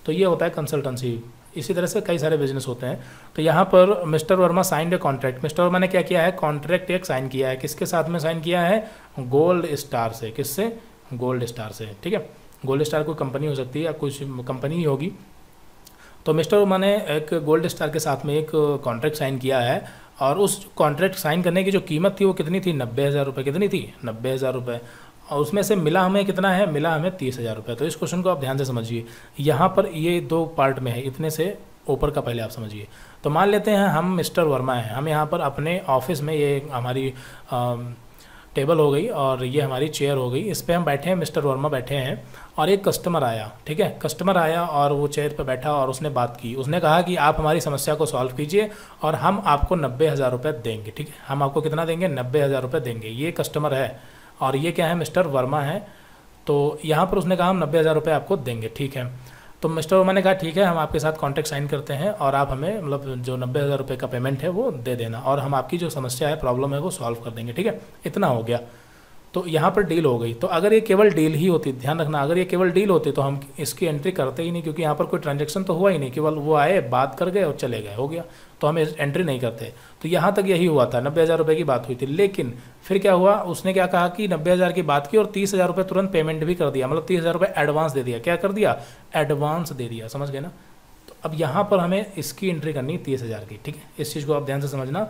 तो ये होता है कंसल्टेंसी, इसी तरह से कई सारे बिजनेस होते हैं। तो यहाँ पर mister Verma signed a contract, mister Verma ने क्या किया है, कॉन्ट्रैक्ट एक साइन किया है। किसके साथ में साइन किया है, गोल्ड स्टार से। किससे, गोल्ड स्टार से, ठीक है। गोल्ड स्टार कोई कंपनी हो सकती है या कुछ कंपनी ही होगी। तो मिस्टर वर्मा ने एक गोल्ड स्टार के साथ में एक कॉन्ट्रैक्ट साइन किया है और उस कॉन्ट्रैक्ट साइन करने की जो कीमत थी वो कितनी थी, नब्बे हज़ार रुपये। कितनी थी, नब्बे हज़ार रुपये। और उसमें से मिला हमें कितना है, मिला हमें तीस हज़ार रुपये। तो इस क्वेश्चन को आप ध्यान से समझिए, यहाँ पर ये दो पार्ट में है, इतने से ऊपर का पहले आप समझिए। तो मान लेते हैं हम मिस्टर वर्मा हैं, हम यहाँ पर अपने ऑफिस में, ये हमारी आ, टेबल हो गई और ये हमारी चेयर हो गई, इस पर हम बैठे हैं, मिस्टर वर्मा बैठे हैं और एक कस्टमर आया, ठीक है। कस्टमर आया और वो चेयर पर बैठा और उसने बात की, उसने कहा कि आप हमारी समस्या को सॉल्व कीजिए और हम आपको नब्बे हज़ार रुपये देंगे, ठीक है। हम आपको कितना देंगे, नब्बे हज़ार रुपये देंगे। ये कस्टमर है और ये क्या है, मिस्टर वर्मा है। तो यहाँ पर उसने कहा हम नब्बे हज़ार रुपये आपको देंगे, ठीक है। तो मिस्टर वर्मा ने कहा ठीक है, हम आपके साथ कॉन्ट्रैक्ट साइन करते हैं और आप हमें मतलब जो नब्बे हज़ार रुपये का पेमेंट है वो दे देना और हम आपकी जो समस्या है, प्रॉब्लम है, वो सॉल्व कर देंगे, ठीक है। इतना हो गया। तो यहाँ पर डील हो गई। तो अगर ये केवल डील ही होती, ध्यान रखना, अगर ये केवल डील होती तो हम इसकी एंट्री करते ही नहीं, क्योंकि यहाँ पर कोई ट्रांजेक्शन तो हुआ ही नहीं। केवल वो आए, बात कर गए और चले गए, हो गया। तो हम एंट्री नहीं करते। तो यहाँ तक यही हुआ था, नब्बे हज़ार रुपये की बात हुई थी। लेकिन फिर क्या हुआ, उसने क्या कहा कि नब्बे हज़ार की बात की और तीस हज़ार रुपये तुरंत पेमेंट भी कर दिया, मतलब तीस हज़ार रुपये एडवांस दे दिया। क्या कर दिया, एडवांस दे दिया, समझ गए ना। तो अब यहाँ पर हमें इसकी एंट्री करनी तीस हज़ार की, ठीक है। इस चीज़ को आप ध्यान से समझना,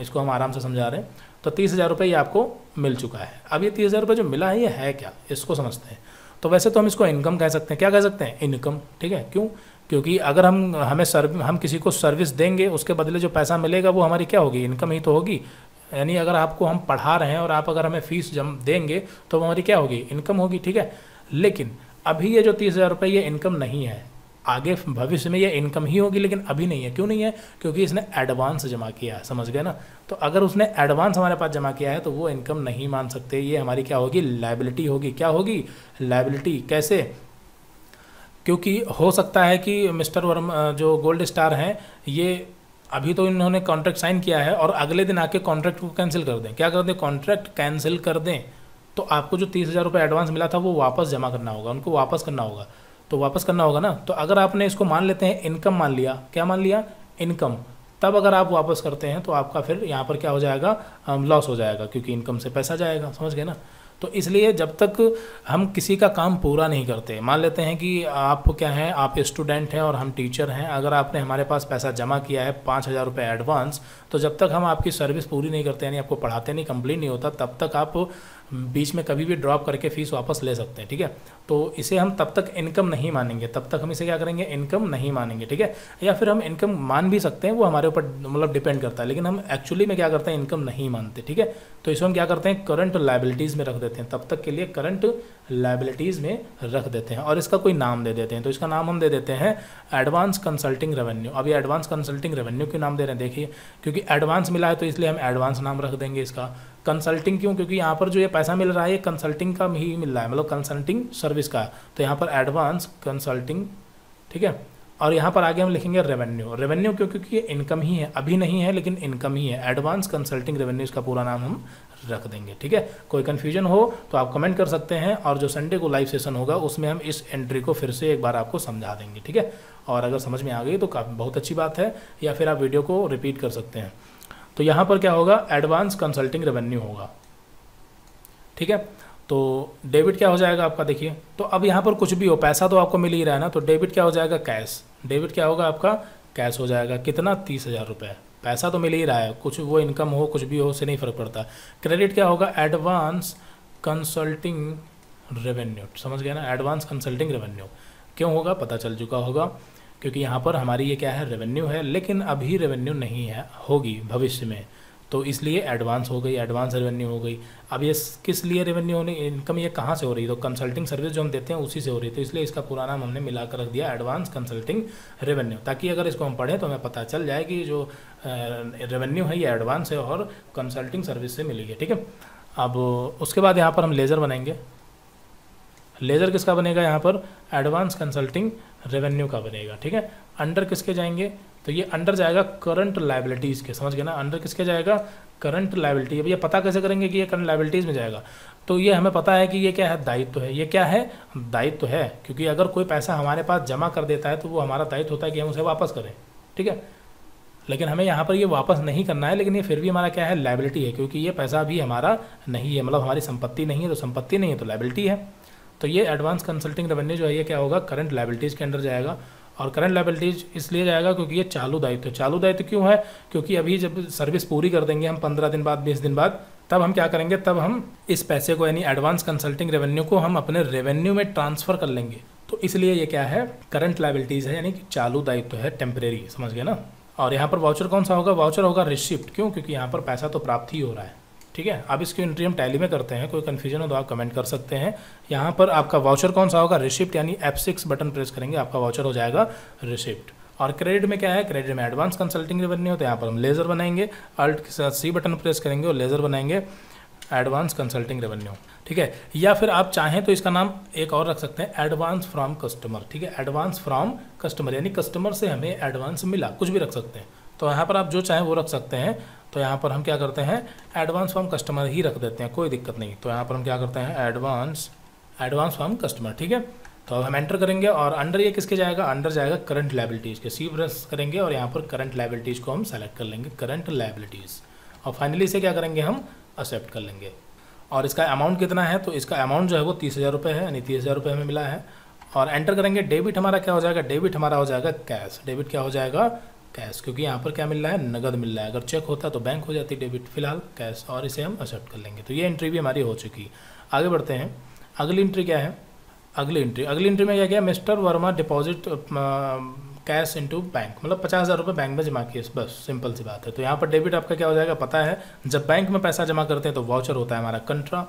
इसको हम आराम से समझा रहे हैं। तो तीस हज़ार रुपये ये आपको मिल चुका है। अब ये तीस हज़ार रुपये जो मिला है ये है क्या, इसको समझते हैं। तो वैसे तो हम इसको इनकम कह सकते हैं, क्या कह सकते हैं, इनकम, ठीक है। क्यों, क्योंकि अगर हम हमें सर्व हम किसी को सर्विस देंगे, उसके बदले जो पैसा मिलेगा वो हमारी क्या होगी, इनकम ही तो होगी। यानी अगर आपको हम पढ़ा रहे हैं और आप अगर हमें फ़ीस जम देंगे तो वो हमारी क्या होगी, इनकम होगी, ठीक है। लेकिन अभी ये जो तीस हज़ार रुपये ये इनकम नहीं है, आगे भविष्य में ये इनकम ही होगी, लेकिन अभी नहीं है। क्यों नहीं है, क्योंकि इसने एडवांस जमा किया है, समझ गए ना। तो अगर उसने एडवांस हमारे पास जमा किया है तो वो इनकम नहीं मान सकते, ये हमारी क्या होगी, लायबिलिटी होगी। क्या होगी, लायबिलिटी। कैसे, क्योंकि हो सकता है कि मिस्टर वर्मा जो गोल्ड स्टार हैं ये अभी तो इन्होंने कॉन्ट्रैक्ट साइन किया है और अगले दिन आके कॉन्ट्रैक्ट को कैंसिल कर दें। क्या कर दें, कॉन्ट्रैक्ट कैंसिल कर दें। तो आपको जो तीस हज़ार रुपये एडवांस मिला था वो वापस जमा करना होगा, उनको वापस करना होगा, तो वापस करना होगा ना। तो अगर आपने इसको मान लेते हैं इनकम, मान लिया, क्या मान लिया, इनकम, तब अगर आप वापस करते हैं तो आपका फिर यहाँ पर क्या हो जाएगा, लॉस हो जाएगा, क्योंकि इनकम से पैसा जाएगा, समझ गए ना। तो इसलिए जब तक हम किसी का काम पूरा नहीं करते, मान लेते हैं कि आप क्या हैं, आप स्टूडेंट हैं और हम टीचर हैं, अगर आपने हमारे पास पैसा जमा किया है पाँच हज़ार रुपये एडवांस, तो जब तक हम आपकी सर्विस पूरी नहीं करते, यानी आपको पढ़ाते नहीं, कंप्लीट नहीं होता, तब तक आप बीच में कभी भी ड्रॉप करके फ़ीस वापस ले सकते हैं, ठीक है। तो इसे हम तब तक इनकम नहीं मानेंगे, तब तक हम इसे क्या करेंगे, इनकम नहीं मानेंगे, ठीक है। या फिर हम इनकम मान भी सकते हैं, वो हमारे ऊपर मतलब डिपेंड करता है, लेकिन हम एक्चुअली में क्या करते हैं, इनकम नहीं मानते, ठीक है। तो इसको हम क्या करते हैं, करंट लायबिलिटीज़ में रख देते हैं, तब तक के लिए करंट लायबिलिटीज़ में रख देते हैं और इसका कोई नाम दे देते हैं। तो इसका नाम हम दे देते हैं एडवांस कंसल्टिंग रेवेन्यू। अब ये एडवांस कंसल्टिंग रेवेन्यू क्यों नाम दे रहे हैं, देखिए, क्योंकि एडवांस मिला है तो इसलिए हम एडवांस नाम रख देंगे इसका। कंसल्टिंग क्यों, क्योंकि यहाँ पर जो ये पैसा मिल रहा है ये कंसल्टिंग का ही मिल रहा है, मतलब कंसल्टिंग सर्विस का। तो यहाँ पर एडवांस कंसल्टिंग, ठीक है। और यहाँ पर आगे हम लिखेंगे रेवेन्यू, रेवेन्यू क्यों, क्योंकि ये इनकम ही है, अभी नहीं है लेकिन इनकम ही है। एडवांस कंसल्टिंग रेवेन्यू इसका पूरा नाम हम रख देंगे, ठीक है। कोई कन्फ्यूजन हो तो आप कमेंट कर सकते हैं और जो संडे को लाइव सेशन होगा उसमें हम इस एंट्री को फिर से एक बार आपको समझा देंगे, ठीक है। और अगर समझ में आ गई तो काफ़ी बहुत अच्छी बात है, या फिर आप वीडियो को रिपीट कर सकते हैं। तो यहाँ पर क्या होगा, एडवांस कंसल्टिंग रेवेन्यू होगा, ठीक है। तो डेबिट क्या हो जाएगा आपका, देखिए, तो अब यहाँ पर कुछ भी हो, पैसा तो आपको मिल ही रहा है ना, तो डेबिट क्या हो जाएगा, कैश। डेबिट क्या होगा आपका, कैश हो जाएगा। कितना, तीस हज़ार रुपये। पैसा तो मिल ही रहा है, कुछ वो इनकम हो कुछ भी हो उससे नहीं फ़र्क पड़ता। क्रेडिट क्या होगा, एडवांस कंसल्टिंग रेवेन्यू, समझ गया ना, एडवांस कंसल्टिंग रेवेन्यू। क्यों होगा पता चल चुका होगा, क्योंकि यहाँ पर हमारी ये क्या है, रेवेन्यू है, लेकिन अभी रेवेन्यू नहीं है, होगी भविष्य में, तो इसलिए एडवांस हो गई, एडवांस रेवेन्यू हो गई। अब ये किस लिए रेवेन्यू होने, इनकम ये कहाँ से हो रही है, तो कंसल्टिंग सर्विस जो हम देते हैं उसी से हो रही है, तो इसलिए इसका पूरा नाम हमने मिलाकर रख दिया एडवांस कंसल्टिंग रेवेन्यू, ताकि अगर इसको हम पढ़ें तो हमें पता चल जाए कि जो रेवेन्यू है ये एडवांस है और कंसल्टिंग सर्विस से मिली है, ठीक है। अब उसके बाद यहाँ पर हम लेज़र बनाएंगे। लेज़र किसका बनेगा, यहाँ पर एडवांस कंसल्टिंग रेवेन्यू का बनेगा, ठीक है। अंडर किसके जाएंगे, तो ये अंडर जाएगा करंट लायबिलिटीज़ के, समझ गए ना, अंडर किसके जाएगा, करंट लायबिलिटी। अब ये पता कैसे करेंगे कि ये करंट लायबिलिटीज़ में जाएगा, तो ये हमें पता है कि ये क्या है, दायित्व है। ये क्या है, दायित्व है, क्योंकि अगर कोई पैसा हमारे पास जमा कर देता है तो वो हमारा दायित्व होता है कि हम उसे वापस करें, ठीक है। लेकिन हमें यहाँ पर ये वापस नहीं करना है, लेकिन ये फिर भी हमारा क्या है, लायबिलिटी है, क्योंकि ये पैसा भी हमारा नहीं है, मतलब हमारी संपत्ति नहीं है, तो संपत्ति नहीं है तो लायबिलिटी है। तो ये एडवांस कंसल्टिंग रेवेन्यू जो है ये क्या होगा, करंट लायबिलिटीज़ के अंडर जाएगा। और करंट लायबिलिटीज इसलिए जाएगा क्योंकि ये चालू दायित्व, चालू दायित्व क्यों है, क्योंकि अभी जब सर्विस पूरी कर देंगे हम पंद्रह दिन बाद, बीस दिन बाद, तब हम क्या करेंगे, तब हम इस पैसे को यानी एडवांस कंसल्टिंग रेवेन्यू को हम अपने रेवेन्यू में ट्रांसफ़र कर लेंगे। तो इसलिए ये क्या है, करंट लायबिलिटीज़ है, यानी कि चालू दायित्व है, टेम्परेरी, समझ गए ना। और यहाँ पर वाउचर कौन सा होगा, वाउचर होगा रिसिप्ट, क्यों, क्योंकि यहाँ पर पैसा तो प्राप्त ही हो रहा है, ठीक है। अब इसकी एंट्री हम टैली में करते हैं, कोई कन्फ्यूजन हो तो आप कमेंट कर सकते हैं। यहाँ पर आपका वाउचर कौन सा होगा, रिसिप्ट, यानी एफ सिक्स बटन प्रेस करेंगे, आपका वाउचर हो जाएगा रिसिप्ट। और क्रेडिट में क्या है, क्रेडिट में एडवांस कंसल्टिंग रेवेन्यू, तो यहाँ पर हम लेज़र बनाएंगे, अल्ट के साथ सी बटन प्रेस करेंगे और लेज़र बनाएंगे एडवांस कंसल्टिंग रेवेन्यू, ठीक है। या फिर आप चाहें तो इसका नाम एक और रख सकते हैं, एडवांस फ्रॉम कस्टमर, ठीक है, एडवांस फ्रॉम कस्टमर, यानी कस्टमर से हमें एडवांस मिला, कुछ भी रख सकते हैं। तो यहाँ पर आप जो चाहें वो रख सकते हैं। तो यहाँ पर हम क्या करते हैं, एडवांस फ्रॉम कस्टमर ही रख देते हैं, कोई दिक्कत नहीं। तो यहाँ पर हम क्या करते हैं, एडवांस एडवांस फ्रॉम कस्टमर, ठीक है। तो अब हम एंटर करेंगे और अंडर ये किसके जाएगा, अंडर जाएगा करंट लायबिलिटीज़ के, सी प्रेस करेंगे और यहाँ पर करंट लायबिलिटीज़ को हम सेलेक्ट कर लेंगे, करंट लायबिलिटीज़, और फाइनली इसे क्या करेंगे, हम एक्सेप्ट कर लेंगे। और इसका अमाउंट कितना है, तो इसका अमाउंट जो है वो तीस हज़ार रुपये है, यानी तीस हज़ार रुपये हमें मिला है। और एंटर करेंगे, डेबिट हमारा क्या हो जाएगा, डेबिट हमारा हो जाएगा कैश, डेबिट क्या हो जाएगा, कैश, क्योंकि यहाँ पर क्या मिल रहा है, नगद मिल रहा है। अगर चेक होता तो बैंक हो जाती डेबिट, फिलहाल कैश, और इसे हम एक्सेप्ट कर लेंगे। तो ये एंट्री भी हमारी हो चुकी। आगे बढ़ते हैं, अगली एंट्री क्या है, अगली एंट्री अगली एंट्री में क्या क्या, Mr Verma deposit cash into bank, मतलब पचास हज़ार रुपये बैंक में जमा किए, बस सिंपल सी बात है। तो यहाँ पर डेबिट आपका क्या हो जाएगा, पता है जब बैंक में पैसा जमा करते हैं तो वाउचर होता है हमारा कंट्रा,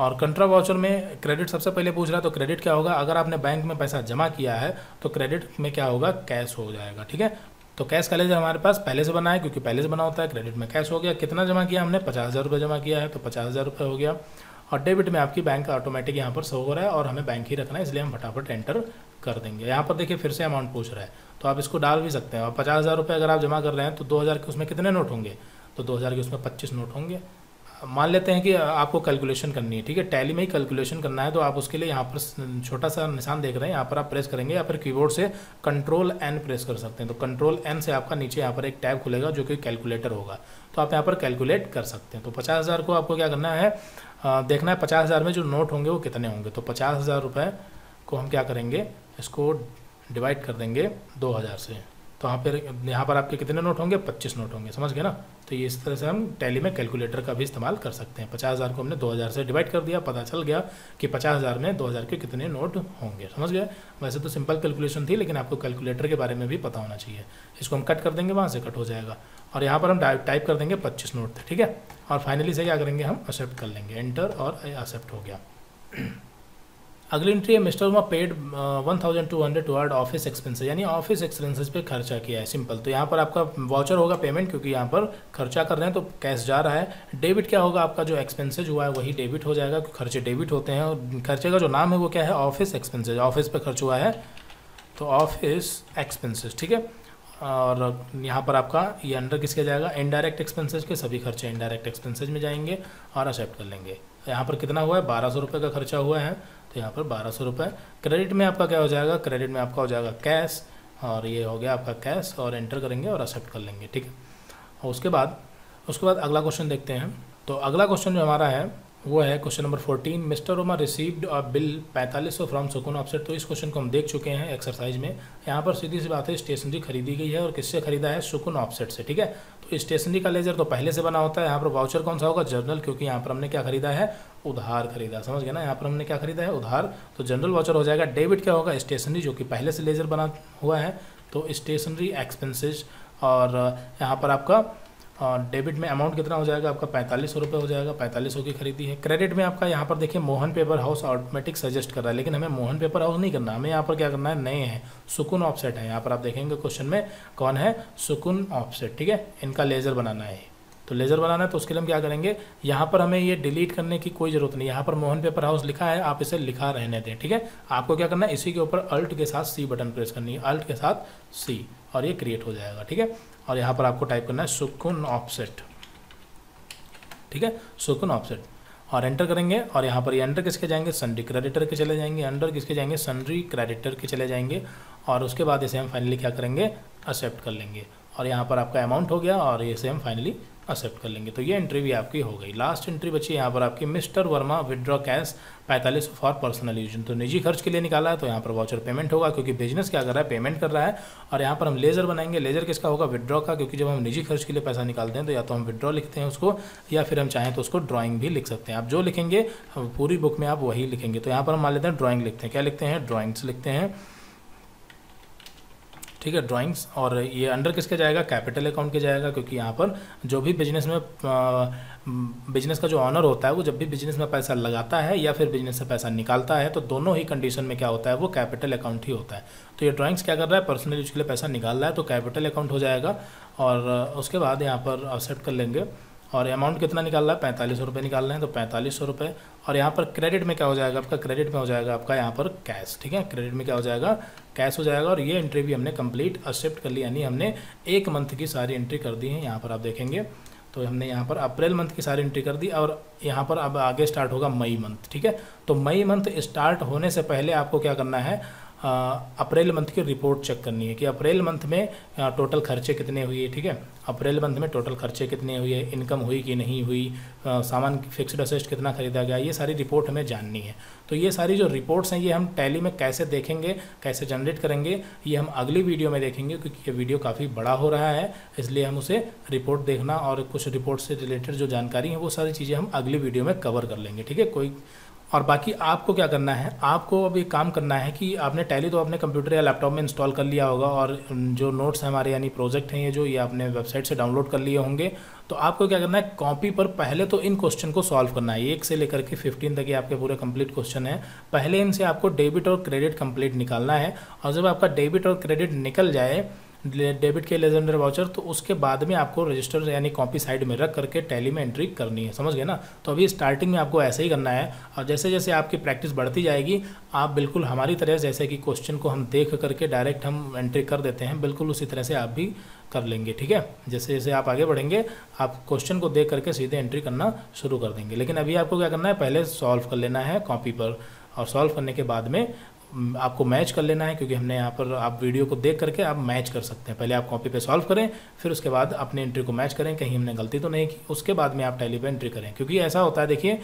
और कंट्रा वाउचर में क्रेडिट सबसे पहले पूछ रहा है, तो क्रेडिट क्या होगा, अगर आपने बैंक में पैसा जमा किया है तो क्रेडिट में क्या होगा, कैश हो जाएगा, ठीक है। तो कैश का लेजर हमारे पास पहले से बना है, क्योंकि पहले से बना होता है, क्रेडिट में कैश हो गया। कितना जमा किया हमने, पचास हज़ार रुपये जमा किया है, तो पचास हज़ार रुपये हो गया। और डेबिट में आपकी बैंक ऑटोमेटिक यहाँ पर शो हो रहा है और हमें बैंक ही रखना है, इसलिए हम फटाफट एंटर कर देंगे। यहाँ पर देखिए फिर से अमाउंट पूछ रहा है, तो आप इसको डाल भी सकते हैं। और पचास हज़ार रुपये अगर आप जमा कर रहे हैं तो दो हज़ार के उसमें कितने नोट होंगे, तो दो हज़ार के उसमें पच्चीस नोट होंगे। मान लेते हैं कि आपको कैलकुलेशन करनी है, ठीक है, टैली में ही कैलकुलेशन करना है, तो आप उसके लिए यहाँ पर छोटा सा निशान देख रहे हैं, यहाँ पर आप प्रेस करेंगे, या फिर कीबोर्ड से कंट्रोल एन प्रेस कर सकते हैं। तो कंट्रोल एन से आपका नीचे यहाँ पर एक टैब खुलेगा जो कि कैलकुलेटर होगा, तो आप यहाँ पर कैलकुलेट कर सकते हैं। तो पचास हज़ार को आपको क्या करना है, आ, देखना है पचास हज़ार में जो नोट होंगे वो कितने होंगे। तो पचास हज़ार रुपये को हम क्या करेंगे, इसको डिवाइड कर देंगे दो हज़ार से, तो वहाँ पर यहाँ पर आपके कितने नोट होंगे, पच्चीस नोट होंगे, समझ गए ना। तो ये इस तरह से हम टैली में कैलकुलेटर का भी इस्तेमाल कर सकते हैं। पचास हज़ार को हमने दो हज़ार से डिवाइड कर दिया, पता चल गया कि पचास हज़ार में दो हज़ार के कितने नोट होंगे, समझ गए। वैसे तो सिंपल कैलकुलेशन थी, लेकिन आपको कैलकुलेटर के बारे में भी पता होना चाहिए। इसको हम कट कर देंगे, वहाँ से कट हो जाएगा, और यहाँ पर हम टाइप कर देंगे पच्चीस नोट थे, ठीक है। और फाइनली से क्या करेंगे, हम एक्सेप्ट कर लेंगे, एंटर और एक्सेप्ट हो गया। अगली एंट्री है, mister Verma paid one thousand two hundred towards office expenses, यानी ऑफिस एक्सपेंसेस पे खर्चा किया है, सिंपल। तो यहाँ पर आपका वाउचर होगा पेमेंट, क्योंकि यहाँ पर खर्चा कर रहे हैं तो कैश जा रहा है। डेबिट क्या होगा, आपका जो एक्सपेंसेज हुआ है वही डेबिट हो जाएगा, क्योंकि खर्चे डेबिट होते हैं। और खर्चे का जो नाम है वो क्या है, ऑफिस एक्सपेंसेज, ऑफिस पर खर्च हुआ है तो ऑफिस एक्सपेंसेज, ठीक है। और यहाँ पर आपका ये अंडर किसके जाएगा, इनडायरेक्ट एक्सपेंसेज के, सभी खर्चे इनडायरेक्ट एक्सपेंसेज में जाएंगे और एक्सेप्ट कर लेंगे। यहाँ पर कितना हुआ है, बारह सौ रुपये का खर्चा हुआ है, तो यहाँ पर बारह सौ रुपये। क्रेडिट में आपका क्या हो जाएगा, क्रेडिट में आपका हो जाएगा कैश, और ये हो गया आपका कैश, और एंटर करेंगे और एक्सेप्ट कर लेंगे, ठीक है। और उसके बाद उसके बाद अगला क्वेश्चन देखते हैं। तो अगला क्वेश्चन जो हमारा है वो है question number fourteen, Mr Verma received a bill पैंतालीस सौ फ्रॉम सुकून ऑफसेट। तो इस क्वेश्चन को हम देख चुके हैं एक्सरसाइज में। यहाँ पर सीधी सी बात है, स्टेशनरी खरीदी गई है और किससे खरीदा है, सुकून ऑफसेट से, ठीक है। तो स्टेशनरी का लेजर तो पहले से बना होता है। यहाँ पर वाउचर कौन सा होगा, जर्नल, क्योंकि यहाँ पर हमने क्या खरीदा है, उधार खरीदा, समझ गया ना। यहाँ पर हमने क्या खरीदा है, उधार, तो जनरल वाउचर हो जाएगा। डेबिट क्या होगा, स्टेशनरी, जो कि पहले से लेजर बना हुआ है, तो स्टेशनरी एक्सपेंसेज। और यहाँ पर आपका और डेबिट में अमाउंट कितना हो जाएगा, आपका पैंतालीस सौ रुपये हो जाएगा, पैंतालीस सौ की खरीदी है। क्रेडिट में आपका यहाँ पर देखिए Mohan paper house automatic suggest कर रहा है, लेकिन हमें मोहन पेपर हाउस नहीं करना, हमें यहाँ पर क्या करना है, नए हैं, सुकून ऑफसेट है। यहाँ पर आप देखेंगे क्वेश्चन में कौन है, सुकून ऑफसेट, ठीक है। इनका लेज़र बनाना है, तो लेज़र बनाना है, तो उसके लिए हम क्या करेंगे, यहाँ पर हमें ये डिलीट करने की कोई ज़रूरत नहीं। यहाँ पर मोहन पेपर हाउस लिखा है, आप इसे लिखा रहने दें, ठीक है। आपको क्या करना है, इसी के ऊपर अल्ट के साथ सी बटन प्रेस करनी है, अल्ट के साथ सी, और ये क्रिएट हो जाएगा, ठीक है। और यहाँ पर आपको टाइप करना है सुकून ऑफसेट, ठीक है, सुकून ऑफसेट। और एंटर करेंगे। और यहाँ पर ये अंडर किसके जाएंगे, सन्ड्री क्रेडिटर के चले जाएंगे। अंडर किसके जाएंगे, सन्ड्री क्रेडिटर के चले जाएंगे। और उसके बाद इसे हम फाइनली क्या करेंगे, एक्सेप्ट कर लेंगे। और यहाँ पर आपका अमाउंट हो गया और इसे हम फाइनली एक्सेप्ट कर लेंगे। तो ये एंट्री भी आपकी हो गई। लास्ट एंट्री बची यहाँ पर आपकी, मिस्टर वर्मा विदड्रॉ कैश पैंतालीस फॉर पर्सनल यूज। तो निजी खर्च के लिए निकाला है, तो यहाँ पर वाउचर पेमेंट होगा क्योंकि बिजनेस क्या कर रहा है, पेमेंट कर रहा है। और यहाँ पर हम लेजर बनाएंगे, लेजर किसका होगा, विदड्रॉ का, क्योंकि जब हम निजी खर्च के लिए पैसा निकालते हैं तो या तो हम विदड्रॉ लिखते हैं उसको, या फिर हम चाहें तो उसको ड्राइंग भी लिख सकते हैं। आप जो लिखेंगे पूरी बुक में आप वही लिखेंगे। तो यहाँ पर हम मान लेते हैं ड्राइंग लिखते हैं। क्या लिखते हैं, ड्राइंग्स लिखते हैं, ठीक है, ड्राइंग्स। और ये अंडर किसके जाएगा, कैपिटल अकाउंट के जाएगा, क्योंकि यहाँ पर जो भी बिजनेस में बिजनेस का जो ऑनर होता है वो जब भी बिजनेस में पैसा लगाता है या फिर बिजनेस से पैसा निकालता है तो दोनों ही कंडीशन में क्या होता है, वो कैपिटल अकाउंट ही होता है। तो ये ड्राइंग्स क्या कर रहा है, पर्सनल यूज के लिए पैसा निकाल रहा है, तो कैपिटल अकाउंट हो जाएगा। और उसके बाद यहाँ पर एक्सेप्ट कर लेंगे। और अमाउंट कितना निकाल रहा है, पैंतालीस सौ रुपये निकाल रहे हैं, तो पैंतालीस सौ रुपये। और यहाँ पर क्रेडिट में क्या हो जाएगा आपका, क्रेडिट में हो जाएगा आपका यहाँ पर कैश, ठीक है, क्रेडिट में क्या हो जाएगा, कैश हो जाएगा। और ये एंट्री भी हमने कंप्लीट एक्सेप्ट कर ली, यानी हमने एक मंथ की सारी एंट्री कर दी है। यहाँ पर आप देखेंगे तो हमने यहाँ पर अप्रैल मंथ की सारी एंट्री कर दी। और यहाँ पर अब आगे स्टार्ट होगा मई मंथ, ठीक है। तो मई मंथ स्टार्ट होने से पहले आपको क्या करना है, अप्रैल मंथ की रिपोर्ट चेक करनी है कि अप्रैल मंथ में टोटल खर्चे कितने हुए, ठीक है, अप्रैल मंथ में टोटल खर्चे कितने हुए, इनकम हुई कि नहीं हुई, सामान फिक्स्ड असेट कितना खरीदा गया, ये सारी रिपोर्ट हमें जाननी है। तो ये सारी जो रिपोर्ट्स हैं ये हम टैली में कैसे देखेंगे, कैसे जनरेट करेंगे, ये हम अगली वीडियो में देखेंगे, क्योंकि ये वीडियो काफ़ी बड़ा हो रहा है, इसलिए हम उसे रिपोर्ट देखना और कुछ रिपोर्ट से रिलेटेड जो जानकारी है वो सारी चीज़ें हम अगली वीडियो में कवर कर लेंगे, ठीक है। कोई और बाकी आपको क्या करना है, आपको अब ये काम करना है कि आपने टैली तो आपने कंप्यूटर या लैपटॉप में इंस्टॉल कर लिया होगा, और जो नोट्स हमारे यानी प्रोजेक्ट हैं ये जो ये आपने वेबसाइट से डाउनलोड कर लिए होंगे। तो आपको क्या करना है, कॉपी पर पहले तो इन क्वेश्चन को सॉल्व करना है, एक से लेकर के फिफ्टीन तक ये आपके पूरे कंप्लीट क्वेश्चन है। पहले इनसे आपको डेबिट और क्रेडिट कंप्लीट निकालना है। और जब आपका डेबिट और क्रेडिट निकल जाए, डेबिट के लेजेंडर वाउचर, तो उसके बाद में आपको रजिस्टर यानी कॉपी साइड में रख करके टैली में एंट्री करनी है, समझ गए ना। तो अभी स्टार्टिंग में आपको ऐसे ही करना है, और जैसे जैसे आपकी प्रैक्टिस बढ़ती जाएगी आप बिल्कुल हमारी तरह जैसे कि क्वेश्चन को हम देख करके डायरेक्ट हम एंट्री कर देते हैं, बिल्कुल उसी तरह से आप भी कर लेंगे, ठीक है। जैसे जैसे आप आगे बढ़ेंगे आप क्वेश्चन को देख करके सीधे एंट्री करना शुरू कर देंगे। लेकिन अभी आपको क्या करना है, पहले सॉल्व कर लेना है कॉपी पर, और सॉल्व करने के बाद में आपको मैच कर लेना है, क्योंकि हमने यहाँ पर आप वीडियो को देख करके आप मैच कर सकते हैं। पहले आप कॉपी पे सॉल्व करें, फिर उसके बाद अपने एंट्री को मैच करें, कहीं हमने गलती तो नहीं की, उसके बाद में आप टैली पे एंट्री करें। क्योंकि ऐसा होता है, देखिए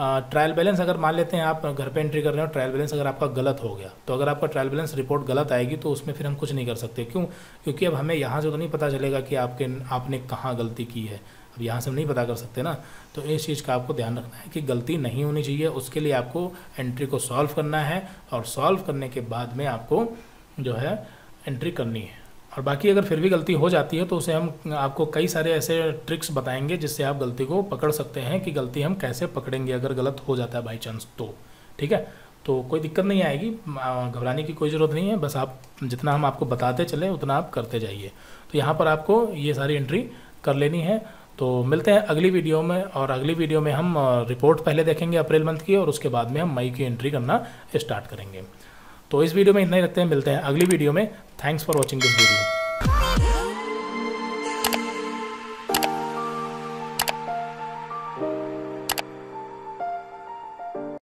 ट्रायल बैलेंस अगर मान लेते हैं आप घर पे एंट्री कर रहे हो, ट्रायल बैलेंस अगर आपका गलत हो गया, तो अगर आपका ट्रायल बैलेंस रिपोर्ट गलत आएगी तो उसमें फिर हम कुछ नहीं कर सकते। क्यों, क्योंकि अब हमें यहाँ से तो नहीं पता चलेगा कि आपके आपने कहाँ गलती की है, अब यहाँ से हम नहीं पता कर सकते ना। तो इस चीज़ का आपको ध्यान रखना है कि गलती नहीं होनी चाहिए, उसके लिए आपको एंट्री को सॉल्व करना है, और सॉल्व करने के बाद में आपको जो है एंट्री करनी है। और बाकी अगर फिर भी गलती हो जाती है तो उसे हम आपको कई सारे ऐसे ट्रिक्स बताएंगे जिससे आप गलती को पकड़ सकते हैं, कि गलती हम कैसे पकड़ेंगे अगर गलत हो जाता है बाई चांस तो, ठीक है। तो कोई दिक्कत नहीं आएगी, घबराने की कोई ज़रूरत नहीं है, बस आप जितना हम आपको बताते चलें उतना आप करते जाइए। तो यहाँ पर आपको ये सारी एंट्री कर लेनी है। तो मिलते हैं अगली वीडियो में, और अगली वीडियो में हम रिपोर्ट पहले देखेंगे अप्रैल मंथ की, और उसके बाद में हम मई की एंट्री करना स्टार्ट करेंगे। तो इस वीडियो में इतना ही रखते हैं, मिलते हैं अगली वीडियो में। Thanks for watching this video.